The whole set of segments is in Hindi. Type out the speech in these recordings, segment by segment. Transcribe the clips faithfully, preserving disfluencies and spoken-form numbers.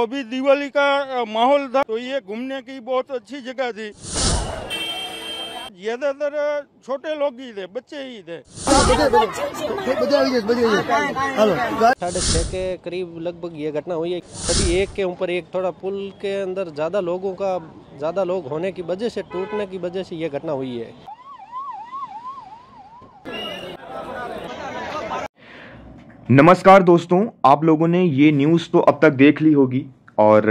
अभी दिवाली का माहौल था तो ये घूमने की बहुत अच्छी जगह थी। ज्यादातर छोटे लोग ही थे, बच्चे ही थे। साढ़े छह के करीब लगभग ये घटना हुई है। अभी एक के ऊपर एक थोड़ा पुल के अंदर ज्यादा लोगों का ज्यादा लोग होने की वजह से, टूटने की वजह से ये घटना हुई है। नमस्कार दोस्तों, आप लोगों ने ये न्यूज़ तो अब तक देख ली होगी और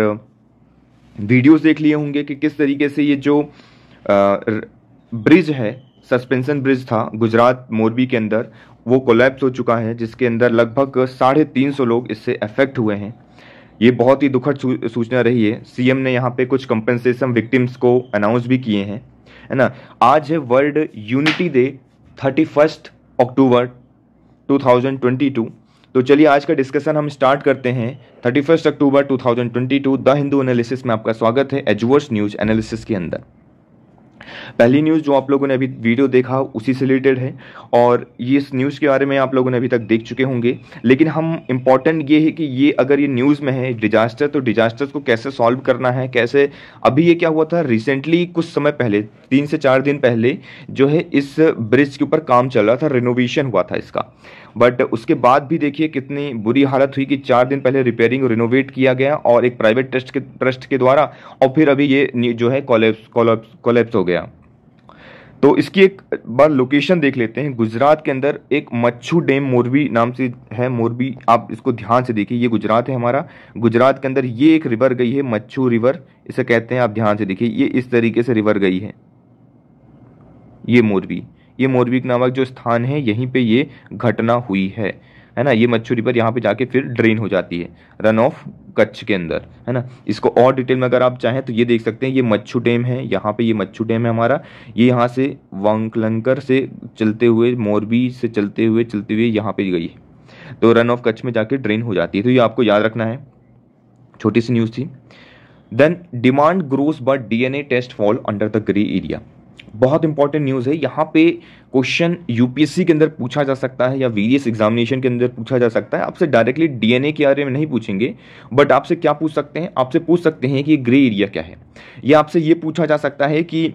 वीडियोस देख लिए होंगे कि किस तरीके से ये जो ब्रिज है, सस्पेंशन ब्रिज था गुजरात मोरबी के अंदर, वो कोलैप्स हो चुका है, जिसके अंदर लगभग साढ़े तीन सौ लोग इससे अफेक्ट हुए हैं। ये बहुत ही दुखद सूचना रही है। सीएम ने यहाँ पे कुछ कंपनसेशन विक्टिम्स को अनाउंस भी किए हैं, है ना। आज है world unity day, thirty first October two thousand twenty two. तो चलिए आज का डिस्कशन हम स्टार्ट करते हैं। इकतीस अक्टूबर दो हज़ार बाईस द हिंदू एनालिसिस में आपका स्वागत है, एजुवर्स न्यूज़ एनालिसिस के अंदर। पहली न्यूज़ जो आप लोगों ने अभी वीडियो देखा उसी से रिलेटेड है और ये इस न्यूज़ के बारे में आप लोगों ने अभी तक देख चुके होंगे, लेकिन हम इम्पॉर्टेंट ये है कि ये अगर ये न्यूज़ में है डिजास्टर, तो डिजास्टर्स को कैसे सॉल्व करना है, कैसे। अभी ये क्या हुआ था रिसेंटली, कुछ समय पहले, तीन से चार दिन पहले जो है इस ब्रिज के ऊपर काम चल रहा था, रिनोवेशन हुआ था इसका, बट उसके बाद भी देखिए कितनी बुरी हालत हुई कि चार दिन पहले रिपेयरिंग और रिनोवेट किया गया और एक प्राइवेट ट्रस्ट के ट्रस्ट के द्वारा, और फिर अभी ये जो है कोलैप्स कोलैप्स कोलैप्स हो गया। तो इसकी एक बार लोकेशन देख लेते हैं। गुजरात के अंदर एक मच्छू डैम मोरबी नाम से है, मोरबी, आप इसको ध्यान से देखिए, ये गुजरात है हमारा। गुजरात के अंदर ये एक रिवर गई है, मच्छू रिवर इसे कहते हैं, आप ध्यान से देखिए, ये इस तरीके से रिवर गई है। ये मोरबी ये मोरबी नामक जो स्थान है, यहीं पे ये घटना हुई है, है ना। ये मच्छू रिवर यहाँ पे जाके फिर ड्रेन हो जाती है, रन ऑफ कच्छ के अंदर, है ना। इसको और डिटेल में अगर आप चाहें तो ये देख सकते हैं, ये मच्छू डैम है, यहाँ पे ये मच्छू डैम है हमारा। ये यहाँ से वांकलंकर से चलते हुए, मोरबी से चलते हुए चलते हुए यहाँ पे गई है, तो रन ऑफ कच्छ में जाके ड्रेन हो जाती है। तो ये आपको याद रखना है, छोटी सी न्यूज़ थी। Then demand grows but D N A test fall under the grey area, बहुत इंपॉर्टेंट न्यूज़ है। यहाँ पे क्वेश्चन यूपीएससी के अंदर पूछा जा सकता है या वेरियस एग्जामिनेशन के अंदर पूछा जा सकता है। आपसे डायरेक्टली डीएनए के बारे में नहीं पूछेंगे, बट आपसे क्या पूछ सकते हैं, आपसे पूछ सकते हैं कि ग्रे एरिया क्या है, या आपसे ये पूछा जा सकता है कि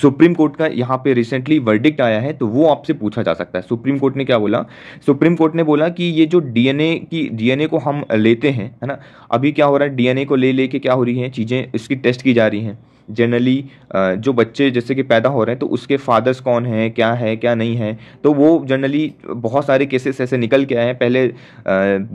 सुप्रीम कोर्ट का यहाँ पे रिसेंटली वर्डिक्ट आया है, तो वो आपसे पूछा जा सकता है। सुप्रीम कोर्ट ने क्या बोला, सुप्रीम कोर्ट ने बोला कि ये जो डीएनए की डीएनए को हम लेते हैं, है ना, अभी क्या हो रहा है, डीएनए को ले लेके क्या हो रही है चीज़ें, इसकी टेस्ट की जा रही हैं। जनरली जो बच्चे जैसे कि पैदा हो रहे हैं तो उसके फादर्स कौन हैं, क्या है क्या नहीं है, तो वो जनरली बहुत सारे केसेस ऐसे निकल के आए हैं। पहले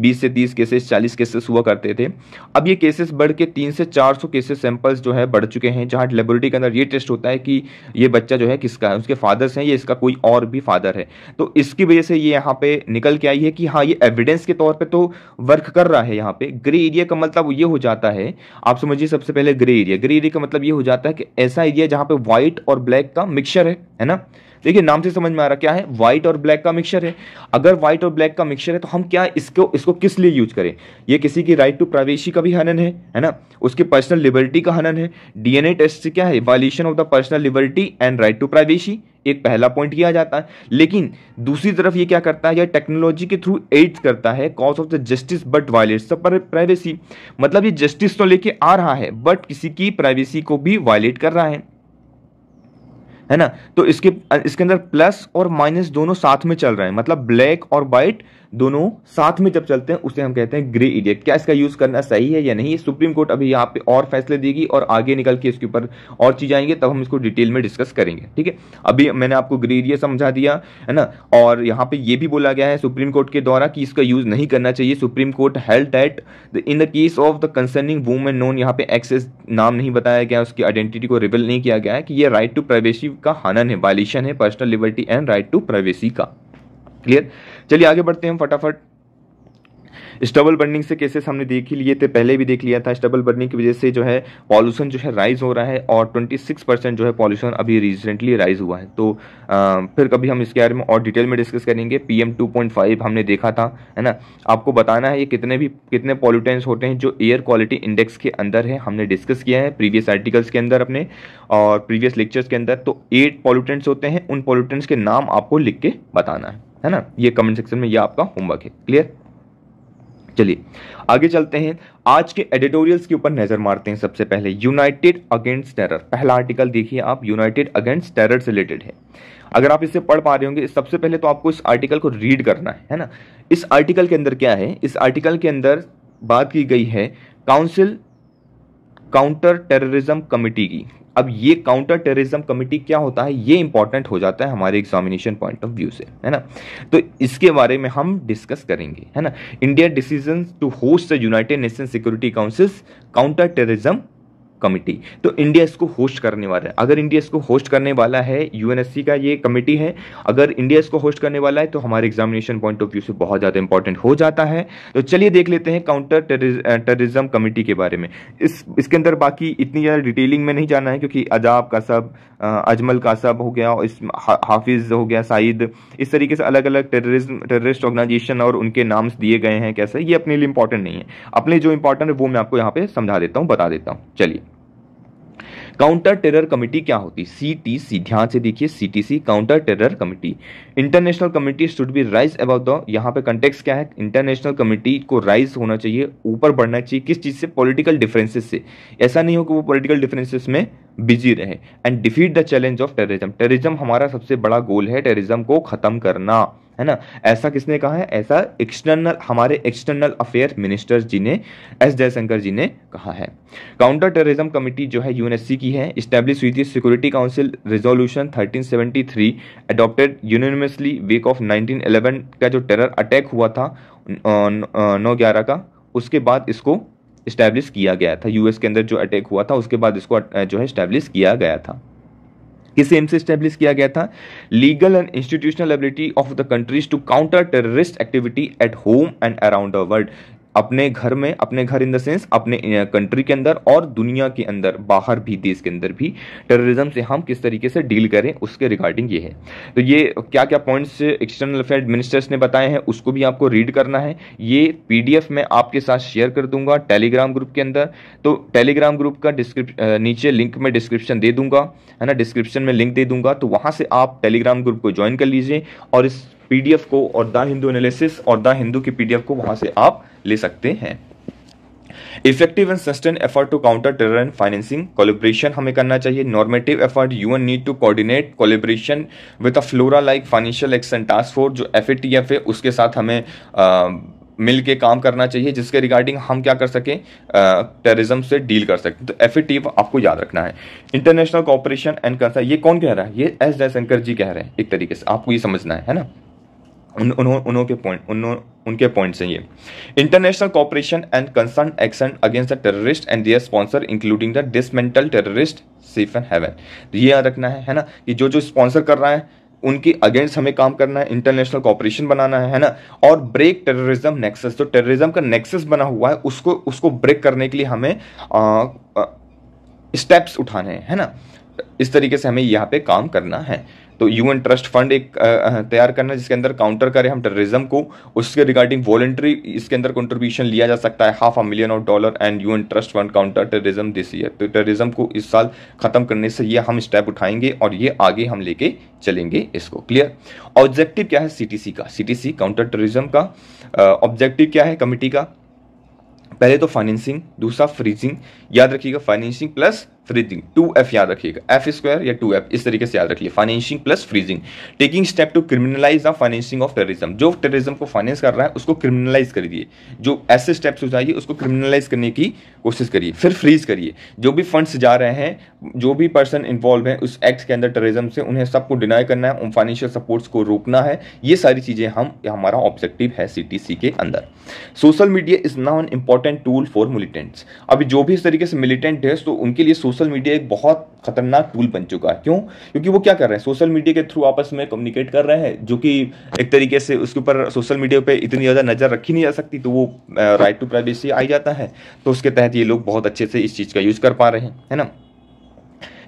बीस से तीस केसेस, चालीस केसेस हुआ करते थे, अब ये केसेस बढ़ के तीन से चार सौ केसेस सैंपल्स जो है बढ़ चुके हैं, जहाँ लेबोरेटरी के अंदर ये टेस्ट होता है कि ये बच्चा जो है किसका है, उसके फादर्स हैं या इसका कोई और भी फादर है। तो इसकी वजह से ये यहाँ पर निकल के आई है कि हाँ, ये एविडेंस के तौर पर तो वर्क कर रहा है। यहाँ पर ग्रे एरिया का मतलब ये हो जाता है, आप समझिए सबसे पहले ग्रे एरिया, ग्रे एरिया का मतलब ये हो जाता है कि ऐसा एरिया जहां पे व्हाइट और ब्लैक का मिक्सचर है, है ना। देखिए नाम से समझ में आ रहा क्या है, व्हाइट और ब्लैक का मिक्सचर है। अगर व्हाइट और ब्लैक का मिक्सचर है तो हम क्या इसको इसको किस लिए यूज करें, ये किसी की राइट टू प्राइवेसी का भी हनन है, है ना, उसकी पर्सनल लिबर्टी का हनन है। डीएनए टेस्ट से क्या है, violation of the personal liberty and right to privacy, एक पहला पॉइंट किया जाता है। लेकिन दूसरी तरफ ये क्या करता है, यह टेक्नोलॉजी के थ्रू एड्स करता है, cause of the justice but violates the privacy. मतलब ये जस्टिस तो लेके आ रहा है बट किसी की प्राइवेसी को भी वायलेट कर रहा है, है ना। तो इसके इसके अंदर प्लस और माइनस दोनों साथ में चल रहे हैं, मतलब ब्लैक और व्हाइट दोनों साथ में जब चलते हैं उसे हम कहते हैं ग्रे एरिया। क्या इसका यूज करना सही है या नहीं, सुप्रीम कोर्ट अभी यहाँ पे और फैसले देगी और आगे निकल के इसके ऊपर और चीज आएंगे, तब हम इसको डिटेल में डिस्कस करेंगे, ठीक है। अभी मैंने आपको ग्रे एरिया समझा दिया, है ना। और यहाँ पे ये भी बोला गया है सुप्रीम कोर्ट के द्वारा कि इसका यूज नहीं करना चाहिए। Supreme court held that in the case of the concerning women known, यहाँ पे एक्सेस नाम नहीं बताया गया, उसकी आइडेंटिटी को रिवील नहीं किया गया है, कि ये राइट टू प्राइवेसी का हनन है, वायलेशन है personal liberty and right to privacy का। क्लियर, चलिए आगे बढ़ते हैं हम फटाफट। स्टबल बर्निंग से केसेस हमने देख ही लिए थे, पहले भी देख लिया था। स्टबल बर्निंग की वजह से जो है पॉल्यूशन जो है राइज हो रहा है और छब्बीस परसेंट जो है पॉल्यूशन अभी रिसेंटली राइज हुआ है। तो आ, फिर कभी हम इसके बारे में और डिटेल में डिस्कस करेंगे। पीएम टू पॉइंट फाइव हमने देखा था, है ना। आपको बताना है ये कितने भी कितने पॉल्यूटेंट्स होते हैं जो एयर क्वालिटी इंडेक्स के अंदर है, हमने डिस्कस किया है प्रीवियस आर्टिकल्स के अंदर अपने और प्रीवियस लेक्चर्स के अंदर। तो एट पॉल्यूटेंट्स होते हैं, उन पॉल्यूटेंट्स के नाम आपको लिख के बताना है, है ना। ये कमेंट सेक्शन में ये आपका होमवर्क है। क्लियर, चलिए आगे चलते हैं, आज के एडिटोरियल्स के ऊपर नजर मारते हैं। सबसे पहले यूनाइटेड अगेंस्ट टेरर, पहला आर्टिकल देखिए आप, यूनाइटेड अगेंस्ट टेरर से रिलेटेड है। अगर आप इसे पढ़ पा रहे होंगे, सबसे पहले तो आपको इस आर्टिकल को रीड करना है, है ना। इस आर्टिकल के अंदर क्या है, इस आर्टिकल के अंदर बात की गई है काउंसिल काउंटर टेररिज्म कमेटी की। अब ये काउंटर टेररिज्म कमेटी क्या होता है, ये इंपॉर्टेंट हो जाता है हमारे एग्जामिनेशन पॉइंट ऑफ व्यू से, है ना। तो इसके बारे में हम डिस्कस करेंगे, है ना। India decision to host the United nation security council counter terrorism committee, तो इंडिया इसको होस्ट करने वाला है। अगर इंडिया इसको होस्ट करने वाला है, यूएनएससी का ये कमेटी है, अगर इंडिया इसको होस्ट करने वाला है तो हमारे एग्जामिनेशन पॉइंट ऑफ व्यू से बहुत ज़्यादा इंपॉर्टेंट हो जाता है। तो चलिए देख लेते हैं काउंटर टेररिज्म कमेटी के बारे में। इस इसके अंदर बाकी इतनी ज़्यादा डिटेलिंग में नहीं जाना है, क्योंकि अजाब का सब, अजमल का सब हो गया, इस हा, हाफिज हो गया, साइद, इस तरीके से अलग अलग टेररिज्म टेररिस्ट ऑर्गेनाइजेशन और उनके नाम्स दिए गए हैं कैसे, ये अपने लिए इंपॉर्टेंट नहीं है। अपने जो इंपॉर्टेंट है वो मैं आपको यहाँ पे समझा देता हूँ, बता देता हूँ। चलिए काउंटर टेरर कमेटी क्या होती है, सीटीसी, ध्यान से देखिए, CTC counter terror committee. International committee should be rise about the, यहाँ पे कंटेक्स्ट क्या है, इंटरनेशनल कमेटी को राइज होना चाहिए, ऊपर बढ़ना चाहिए, किस चीज़ से, पॉलिटिकल डिफरेंसेस से। ऐसा नहीं हो कि वो पॉलिटिकल डिफरेंसेस में बिजी रहे। And defeat the challenge of terrorism, terrorism हमारा सबसे बड़ा गोल है, टेररिज्म को खत्म करना, है ना। ऐसा किसने कहा है, ऐसा एक्सटर्नल, हमारे एक्सटर्नल अफेयर मिनिस्टर्स जी ने, एस जयशंकर जी ने कहा है। काउंटर टेररिज्म कमेटी जो है यूएनएससी की है, इस्टेब्लिश हुई थी security council resolution thirteen seventy three adopted unanimously week of nineteen eleven का जो टेरर अटैक हुआ था नौ ग्यारह का, उसके बाद इसको इस्टेब्लिश किया गया था। यूएस के अंदर जो अटैक हुआ था उसके बाद इसको जो है इस्टेब्लिश किया गया था। किस एम से स्टैब्लिश किया गया था, legal and institutional ability of the countries to counter terrorist activity at home and around the world, अपने घर में, अपने घर इन द सेंस अपने कंट्री के अंदर और दुनिया के अंदर, बाहर भी, देश के अंदर भी टेररिज्म से हम किस तरीके से डील करें, उसके रिगार्डिंग ये है। तो ये क्या क्या पॉइंट्स एक्सटर्नल अफेयर मिनिस्टर्स ने बताए हैं, उसको भी आपको रीड करना है। ये पीडीएफ मैं आपके साथ शेयर कर दूंगा टेलीग्राम ग्रुप के अंदर, तो टेलीग्राम ग्रुप का डिस्क्रिप्शन, नीचे लिंक में डिस्क्रिप्शन दे दूंगा, है ना, डिस्क्रिप्शन में लिंक दे दूंगा, तो वहाँ से आप टेलीग्राम ग्रुप को ज्वाइन कर लीजिए और इस पीडीएफ को और द हिंदू एनालिसिस और द हिंदू की पीडीएफ को वहां से आप ले सकते हैं। Effective and sustain effort to counter terror and financing, collaboration हमें करना चाहिए। Normative effort, UN need to coordinate collaboration with a flora like financial action task force, जो एफ ए टी एफ है उसके साथ हमें आ, मिल के काम करना चाहिए, जिसके रिगार्डिंग हम क्या कर सकें, टेररिज्म से डील कर सकें। तो एफ ए टी एफ आपको याद रखना है। इंटरनेशनल कोऑपरेशन एंड कंसर्न, ये कौन कह रहा है, ये एस जयशंकर जी कह रहे हैं, एक तरीके से आपको ये समझना है, है ना। उन, उन्हों, उन्हों के पॉइंट उन्हों उनके पॉइंट्स हैं ये। International cooperation and concern action against the terrorist and their sponsor including the dismantle terrorist safe and haven, तो ये याद रखना है, है ना, कि जो जो स्पॉन्सर कर रहा है उनके अगेंस्ट हमें काम करना है, इंटरनेशनल कोऑपरेशन बनाना है, है ना। और ब्रेक टेररिज्म नेक्सस, तो टेररिज्म का नेक्सस बना हुआ है, उसको उसको ब्रेक करने के लिए हमें स्टेप्स उठाने हैं, है ना। इस तरीके से हमें यहाँ पे काम करना है। तो यूएन ट्रस्ट फंड एक तैयार करना है, जिसके अंदर काउंटर करें हम टेररिज्म को, उसके रिगार्डिंग वॉलंटरी इसके अंदर कंट्रीब्यूशन लिया जा सकता है, half a million of dollar and UN trust fund counter terrorism this year. तो टेररिज्म को इस साल खत्म करने से ये हम स्टेप उठाएंगे और ये आगे हम लेके चलेंगे इसको, क्लियर। ऑब्जेक्टिव क्या है सीटीसी का, सीटीसी काउंटर टेररिज्म का ऑब्जेक्टिव क्या है कमेटी का, पहले तो फाइनेंसिंग, दूसरा फ्रीजिंग, याद रखिएगा financing plus freezing, two F याद रखिएगा, एफ स्क्वायर या टू एफ इस तरीके से याद रखिए, financing plus freezing. Taking step to criminalise the financing of terrorism, जो टेररिज्म को फाइनेंस कर रहा है उसको क्रिमिनलाइज करिए, जो ऐसे स्टेप्स हो जाइए उसको क्रिमिनलाइज करने की कोशिश करिए। फिर फ्रीज करिए, जो भी फंड्स जा रहे हैं, जो भी पर्सन इन्वॉल्व है उस एक्ट के अंदर टेररिज्म से, उन्हें सबको डिनाई करना है, उन फाइनेंशियल सपोर्ट्स को रोकना है। ये सारी चीज़ें हम हमारा ऑब्जेक्टिव है सीटीसी के अंदर। Social media is now an important tool for militants, अभी जो भी इस तरीके से मिलिटेंट है तो उनके लिए सोशल मीडिया एक बहुत खतरनाक टूल बन चुका है। क्यों, क्योंकि वो क्या कर रहे हैं, सोशल मीडिया के थ्रू आपस में कम्युनिकेट कर रहे हैं, जो कि एक तरीके से उसके ऊपर सोशल मीडिया पे इतनी ज़्यादा नज़र रखी नहीं जा सकती, तो वो राइट टू प्राइवेसी आ जाता है। तो उसके तहत ये लोग बहुत अच्छे से इस चीज़ का यूज़ कर पा रहे हैं, है ना।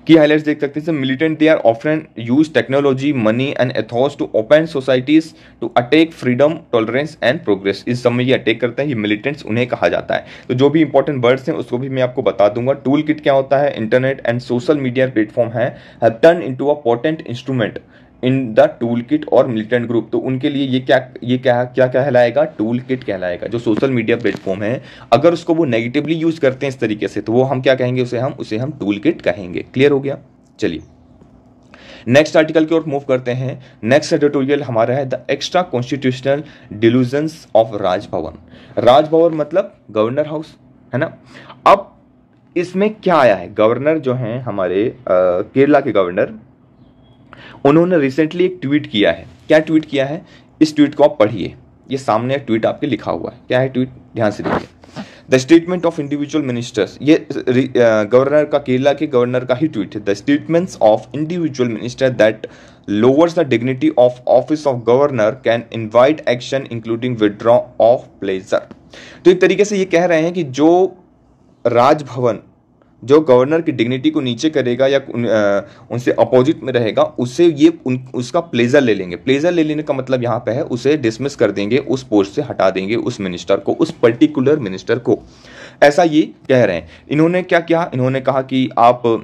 की हाइलाइट्स देख सकते हैं, militant they are often use technology, money and ethos to open societies to attack freedom, tolerance and progress. इस समय ये अटैक करते हैं, ये मिलिटेंट्स उन्हें कहा जाता है। तो जो भी इंपॉर्टेंट वर्ड्स हैं उसको भी मैं आपको बता दूंगा। टूल किट क्या होता है, internet and social media platform है have turn into a potent instrument in the tool kit और मिलिटेंट ग्रुप, तो उनके लिए ये क्या ये क्या क्या कहलाएगा, टूल किट कहलाएगा। जो सोशल मीडिया प्लेटफॉर्म है, अगर उसको वो नेगेटिवली यूज करते हैं इस तरीके से, तो वो हम क्या कहेंगे, उसे हम उसे हम टूल किट कहेंगे। क्लियर हो गया। चलिए नेक्स्ट आर्टिकल की ओर मूव करते हैं। नेक्स्ट एडिटोरियल हमारा है the extra constitutional delusions of Raj Bhavan. Raj Bhavan मतलब गवर्नर हाउस है ना। अब इसमें क्या आया है, गवर्नर जो हैं हमारे केरला के गवर्नर, उन्होंने रिसेंटली एक ट्वीट किया है। क्या ट्वीट किया है, इस ट्वीट को आप पढ़िए, ये सामने ट्वीट आपके लिखा हुआ है। क्या है ट्वीट, ध्यान से देखिए। The statement of individual ministers, ये गवर्नर का, केरला के गवर्नर का ही ट्वीट है। The statements of individual minister that lowers the dignity of office of governor can invite action including withdraw of pleasure. तो एक तरीके से ये कह रहे हैं कि जो राजभवन जो गवर्नर की डिग्निटी को नीचे करेगा या उन, आ, उनसे अपोजिट में रहेगा, उससे ये उन, उसका प्लेजर ले लेंगे। प्लेजर ले लेने का मतलब यहाँ पे है उसे डिसमिस कर देंगे, उस पोस्ट से हटा देंगे उस मिनिस्टर को, उस पर्टिकुलर मिनिस्टर को, ऐसा ये कह रहे हैं। इन्होंने क्या किया, इन्होंने कहा कि आप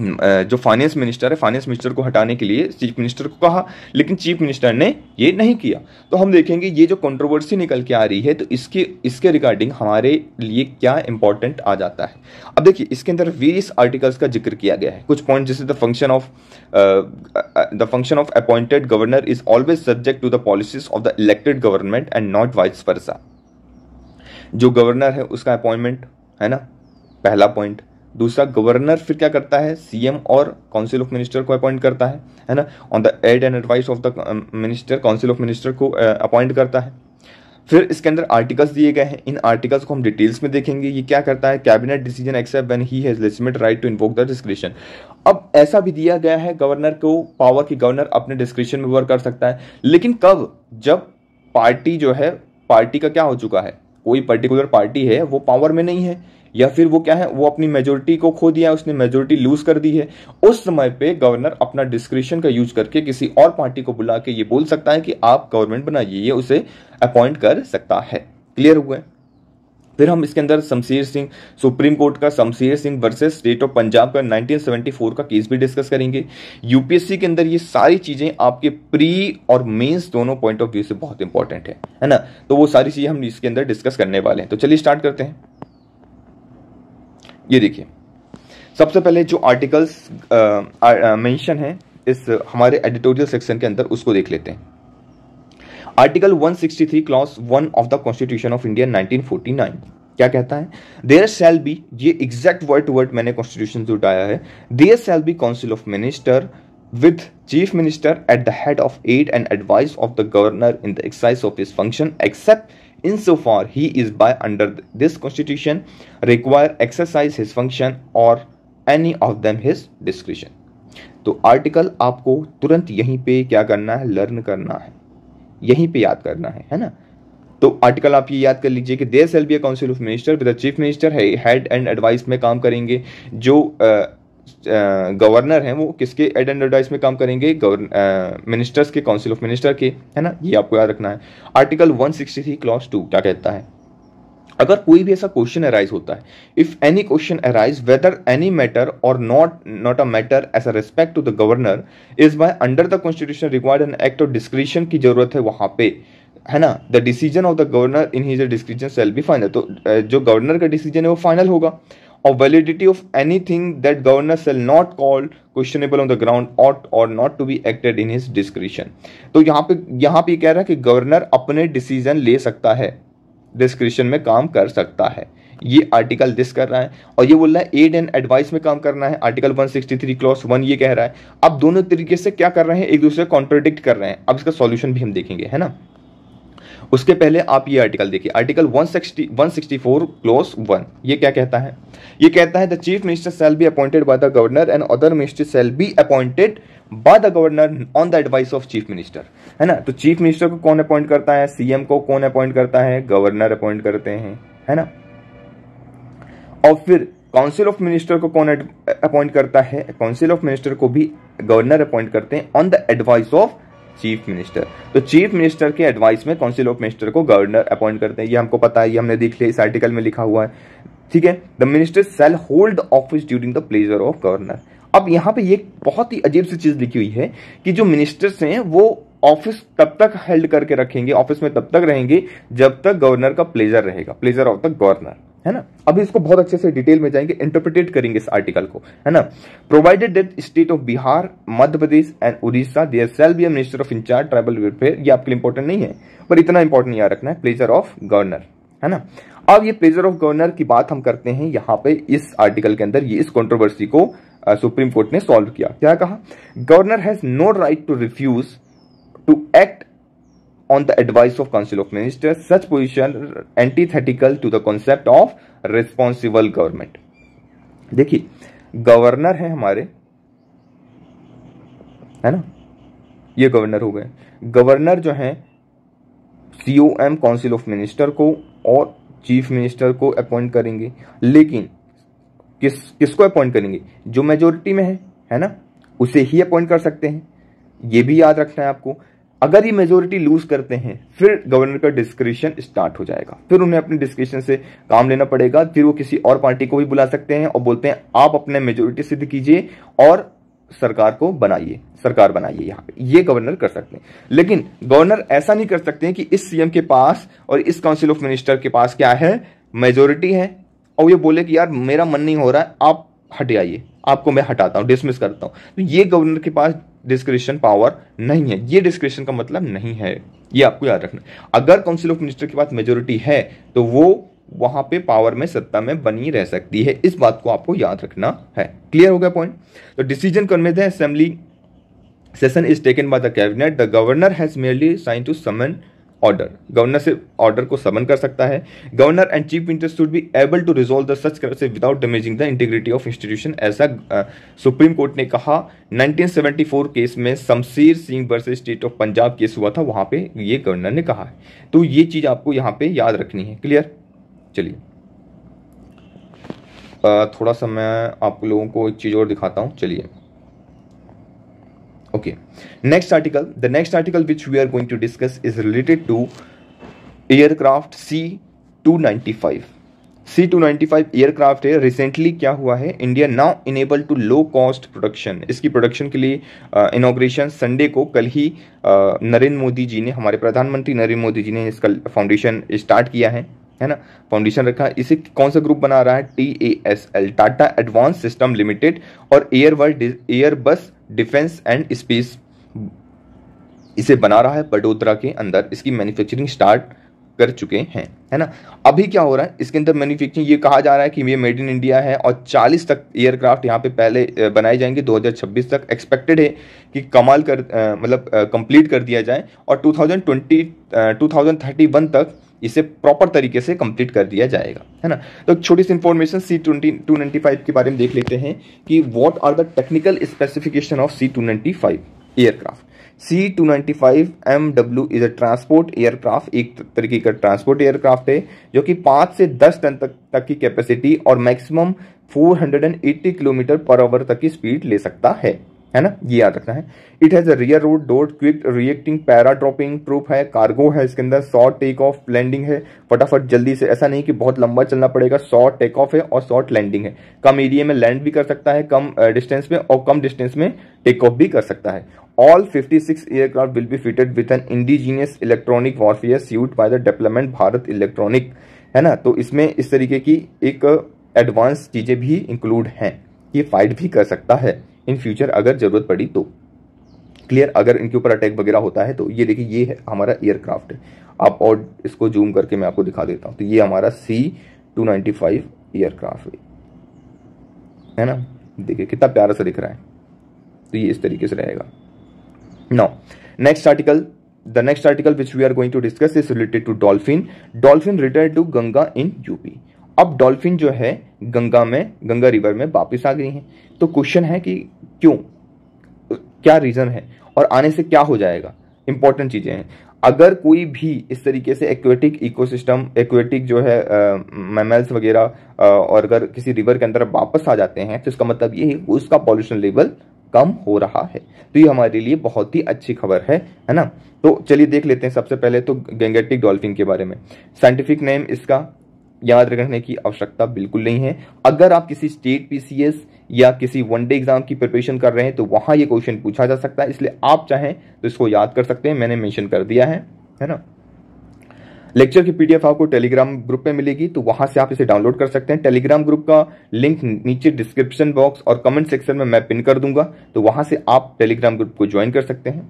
जो फाइनेंस मिनिस्टर है, फाइनेंस मिनिस्टर को हटाने के लिए चीफ मिनिस्टर को कहा, लेकिन चीफ मिनिस्टर ने ये नहीं किया। तो हम देखेंगे ये जो कंट्रोवर्सी निकल के आ रही है, तो इसके इसके रिगार्डिंग हमारे लिए क्या इंपॉर्टेंट आ जाता है। अब देखिए इसके अंदर वेरियस आर्टिकल्स का जिक्र किया गया है। कुछ पॉइंट जैसे the function of the function of appointed governor is always subject to the policies of the elected government and not vice versa. जो गवर्नर है उसका अपॉइंटमेंट है ना, पहला पॉइंट। दूसरा, गवर्नर फिर क्या करता है, सीएम और काउंसिल ऑफ मिनिस्टर को अपॉइंट करता है है ना। On the aid and advice of the minister, council of minister को अपॉइंट करता है। फिर इसके अंदर आर्टिकल्स दिए गए हैं, इन आर्टिकल्स को हम डिटेल्स में देखेंगे। ये क्या करता है, cabinet decision except when he has legitimate right to invoke the discretion. अब ऐसा भी दिया गया है गवर्नर को पावर की, गवर्नर अपने डिस्क्रिशन में वर्क कर सकता है, लेकिन कब, जब पार्टी जो है, पार्टी का क्या हो चुका है, कोई पर्टिकुलर पार्टी है वो पावर में नहीं है, या फिर वो क्या है, वो अपनी मेजोरिटी को खो दिया, उसने मेजोरिटी लूज कर दी है, उस समय पे गवर्नर अपना डिस्क्रिशन का यूज करके किसी और पार्टी को बुला के ये बोल सकता है कि आप गवर्नमेंट बनाइए, ये उसे अपॉइंट कर सकता है। क्लियर हुआ है। फिर हम इसके अंदर शमशेर सिंह, सुप्रीम कोर्ट का Shamsher Singh versus state of Punjab का नाइनटीन सेवेंटी फोर का केस भी डिस्कस करेंगे। यूपीएससी के अंदर ये सारी चीज़ें आपके प्री और मेंस दोनों पॉइंट ऑफ व्यू से बहुत इंपॉर्टेंट है है ना। तो वो सारी चीज़ें हम इसके अंदर डिस्कस करने वाले हैं। तो चलिए स्टार्ट करते हैं। ये देखिए, सबसे पहले जो आर्टिकल्स मेंशन हैं इस हमारे एडिटोरियल सेक्शन के अंदर, उसको देख लेते हैं। Article one sixty three clause one of the constitution of India nineteen forty nine क्या कहता है, देयर शैल बी, ये एग्जैक्ट वर्ड टू वर्ड मैंने कॉन्स्टिट्यूशन से उठाया है, there shall be council of minister with chief minister at the head of aid and advice of the governor in the exercise of his function except insofar he is by under this constitution require exercise his function or any of them his discretion। तो आर्टिकल आपको तुरंत यहीं पे क्या करना है, लर्न करना है, यहीं पे याद करना है है ना। तो आर्टिकल आप ये याद कर लीजिए कि there shall be a council of minister with chief minister है, हेड एंड एडवाइस में काम करेंगे। जो आ, गवर्नर हैं वो किसके एड एंड एडवाइस में काम करेंगे, मिनिस्टर्स के, काउंसिल ऑफ मिनिस्टर के, है ना, ये आपको याद रखना है। Article one sixty three clause two क्या कहता है, अगर कोई भी ऐसा क्वेश्चन अराइज होता है, if any question arise whether any matter or not not a matter as a respect to the governor is by under the constitution required an act of discretion की जरूरत है वहां पे, है ना। The decision of the governor in his discretion shall be final, तो जो गवर्नर का डिसीजन है वो फाइनल होगा। Of validity of anything that governor shall not call questionable on the ground ought or not to be acted in his discretion। तो यहाँ पे यहाँ पे कह रहा है कि गवर्नर अपने डिसीजन ले सकता है, डिस्क्रिशन में काम कर सकता है, ये आर्टिकल दिस कर रहा है। और ये बोल रहा है एड एंड एडवाइस में काम करना है, article one sixty three clause one ये कह रहा है। अब दोनों तरीके से क्या कर रहे हैं, एक दूसरे को कॉन्ट्रडिक्ट कर रहे हैं। अब इसका सॉल्यूशन भी हम देखेंगे है ना। उसके पहले आप ये आर्टिकल देखिए, article one sixty four clause one ये क्या कहता है, ये कहता है the chief minister shall be appointed by the governor and other minister shall be appointed by the governor on the advice of chief minister, है ना। तो चीफ मिनिस्टर को कौन अपॉइंट करता है, सीएम को कौन अपॉइंट करता है, गवर्नर अपॉइंट करते हैं, है ना। और फिर काउंसिल ऑफ मिनिस्टर को कौन अपॉइंट करता है, काउंसिल ऑफ मिनिस्टर को भी गवर्नर अपॉइंट करते हैं on the advice of chief minister. तो चीफ मिनिस्टर के एडवाइस में काउंसिल ऑफ मिनिस्टर को गवर्नर अपॉइंट करते हैं, ये हमको पता है, ये हमने देख लिया, इस आर्टिकल में लिखा हुआ है, ठीक है। The minister shall hold office during the pleasure of governor. अब यहाँ पे ये बहुत ही अजीब सी चीज लिखी हुई है कि जो मिनिस्टर्स हैं वो ऑफिस तब तक हेल्ड करके रखेंगे, ऑफिस में तब तक रहेंगे जब तक गवर्नर का प्लेजर रहेगा, प्लेजर ऑफ द गवर्नर, है ना। अभी इसको बहुत अच्छे से डिटेल में जाएंगे, इंटरप्रिटेट करेंगे इस आर्टिकल को, है ना। Provided that state of Bihar, Madhya Pradesh and Orissa there shall be a minister of in charge tribal welfare, ये आपके लिए इंपॉर्टेंट नहीं है, पर इतना इंपॉर्टेंट यहाँ रखना है, प्लेजर ऑफ गवर्नर, है ना। अब ये प्लेजर ऑफ गवर्नर की बात हम करते हैं यहाँ पे इस आर्टिकल के अंदर। ये इस कॉन्ट्रोवर्सी को सुप्रीम कोर्ट ने सॉल्व किया। क्या कहा? Governor has no right to refuse to act on the advice of Council of Ministers, such position antithetical to the concept of responsible government। देखिए, गवर्नर है हमारे, है ना, ये गवर्नर हो गए। गवर्नर जो है सीओएम काउंसिल ऑफ मिनिस्टर को और चीफ मिनिस्टर को अपॉइंट करेंगे, लेकिन किस किसको अपॉइंट करेंगे? जो मेजोरिटी में है, है ना, उसे ही अपॉइंट कर सकते हैं। ये भी याद रखना है आपको। अगर ये मेजोरिटी लूज करते हैं फिर गवर्नर का डिस्क्रिशन स्टार्ट हो जाएगा, फिर उन्हें अपने डिस्क्रिशन से काम लेना पड़ेगा। फिर वो किसी और पार्टी को भी बुला सकते हैं और बोलते हैं आप अपने मेजोरिटी सिद्ध कीजिए और सरकार को बनाइए, सरकार बनाइए। यहाँ पे ये गवर्नर कर सकते हैं, लेकिन गवर्नर ऐसा नहीं कर सकते हैं कि इस सीएम के पास और इस काउंसिल ऑफ मिनिस्टर के पास क्या है, मेजोरिटी है, और ये बोले कि यार मेरा मन नहीं हो रहा है, आप हट जाइए, आपको मैं हटाता हूँ, डिसमिस करता हूँ। तो ये गवर्नर के पास डिस्क्रिशन पावर नहीं है, ये डिस्क्रिशन का मतलब नहीं है, ये आपको याद रखना। अगर काउंसिल ऑफ मिनिस्टर के पास मेजोरिटी है तो वो वहां पे पावर में, सत्ता में बनी रह सकती है, इस बात को आपको याद रखना है। क्लियर हो गया पॉइंट? तो decision convey the assembly session is taken by the cabinet, the governor has merely sign to summon order, governor से ऑर्डर को समन कर सकता है। Governor and chief minister should be able to resolve the such crisis without damaging the integrity of institution, ऐसा सुप्रीम कोर्ट ने कहा। नाइनटीन सेवेंटी फोर केस में Shamsher Singh versus state of Punjab case हुआ था, वहां पे ये गवर्नर ने कहा है। तो ये चीज आपको यहाँ पे याद रखनी है। क्लियर? चलिए थोड़ा सा मैं आप लोगों को एक चीज और दिखाता हूँ। चलिए okay, next article, the next article which we are going to discuss is related to aircraft C two ninety five. C two ninety five aircraft है। रिसेंटली क्या हुआ है, India now enable to low cost production, इसकी प्रोडक्शन के लिए इनॉग्रेशन संडे को, कल ही नरेंद्र मोदी जी ने, हमारे प्रधानमंत्री नरेंद्र मोदी जी ने इसका फाउंडेशन स्टार्ट किया है, है ना, फाउंडेशन रखा है। इसे कौन सा ग्रुप बना रहा है? T A S L, Tata advance system limited और Airbus Airbus defence and space इसे बना रहा है। पडोदरा के अंदर इसकी मैन्युफैक्चरिंग स्टार्ट कर चुके हैं, है ना। अभी क्या हो रहा है इसके अंदर मैन्युफैक्चरिंग, ये कहा जा रहा है कि ये मेड इन इंडिया है और चालीस तक एयरक्राफ्ट यहाँ पे पहले बनाए जाएंगे। दो हज़ार छब्बीस तक एक्सपेक्टेड है कि कमाल कर मतलब कंप्लीट कर दिया जाए और two thousand twenty two thousand thirty one तक इसे प्रॉपर तरीके से कंप्लीट कर दिया जाएगा, है ना। तो छोटी सी information C two ninety five के बारे में देख लेते हैं कि what are the technical specification of C two ninety five aircraft. C two ninety five M W is a transport aircraft, एक तरीके का ट्रांसपोर्ट एयरक्राफ्ट है जो कि पाँच से दस टन तक तक की कैपेसिटी और maximum four hundred eighty kilometre per hour तक की स्पीड ले सकता है, है ना, ये याद रखना है। It has a rear road door, quick reacting paradropping proof है, कार्गो है इसके अंदर, शॉर्ट टेक ऑफ लैंडिंग है, फटाफट जल्दी से, ऐसा नहीं कि बहुत लंबा चलना पड़ेगा, शॉर्ट टेक ऑफ है और शॉर्ट लैंडिंग है, कम एरिया में लैंड भी कर सकता है, कम डिस्टेंस में, और कम डिस्टेंस में टेक ऑफ भी कर सकता है। All fifty six aircraft will be fitted with an indigenous electronic warfare suite by the development Bharat electronic, है ना। तो इसमें इस तरीके की एक एडवांस चीजें भी इंक्लूड हैं, ये फाइट भी कर सकता है इन फ्यूचर अगर जरूरत पड़ी तो। क्लियर? अगर इनके ऊपर अटैक वगैरह होता है तो। ये देखिए, ये है हमारा एयरक्राफ्ट है, आप और इसको जूम करके मैं आपको दिखा देता हूँ। तो ये हमारा C two ninety five aircraft है, है ना, देखिए कितना प्यारा सा दिख रहा है। तो ये इस तरीके से रहेगा। Now next article, the next article which we are going to discuss is related to dolphin. Dolphin return to Ganga in UP. अब डॉल्फिन जो है गंगा में, गंगा रिवर में वापस आ गई हैं। तो क्वेश्चन है कि क्यों, क्या रीजन है और आने से क्या हो जाएगा, इंपॉर्टेंट चीजें हैं। अगर कोई भी इस तरीके से एक्वेटिक इकोसिस्टम, एक्वेटिक जो है मैमल्स वगैरह, और अगर किसी रिवर के अंदर वापस आ जाते हैं तो इसका मतलब ये है उसका पॉल्यूशन लेवल कम हो रहा है। तो ये हमारे लिए बहुत ही अच्छी खबर है, है ना। तो चलिए देख लेते हैं सबसे पहले तो गैंगेटिक डॉल्फिन के बारे में। साइंटिफिक नेम इसका याद रखने की आवश्यकता बिल्कुल नहीं है। अगर आप किसी स्टेट पीसीएस या किसी वनडे एग्जाम की प्रिपरेशन कर रहे हैं तो वहां ये क्वेश्चन पूछा जा सकता है, इसलिए आप चाहें तो इसको याद कर सकते हैं, मैंने मेंशन कर दिया है, है ना। लेक्चर की पीडीएफ आपको टेलीग्राम ग्रुप में मिलेगी, तो वहां से आप इसे डाउनलोड कर सकते हैं। टेलीग्राम ग्रुप का लिंक नीचे डिस्क्रिप्शन बॉक्स और कमेंट सेक्शन में मैं पिन कर दूंगा, तो वहां से आप टेलीग्राम ग्रुप को ज्वाइन कर सकते हैं।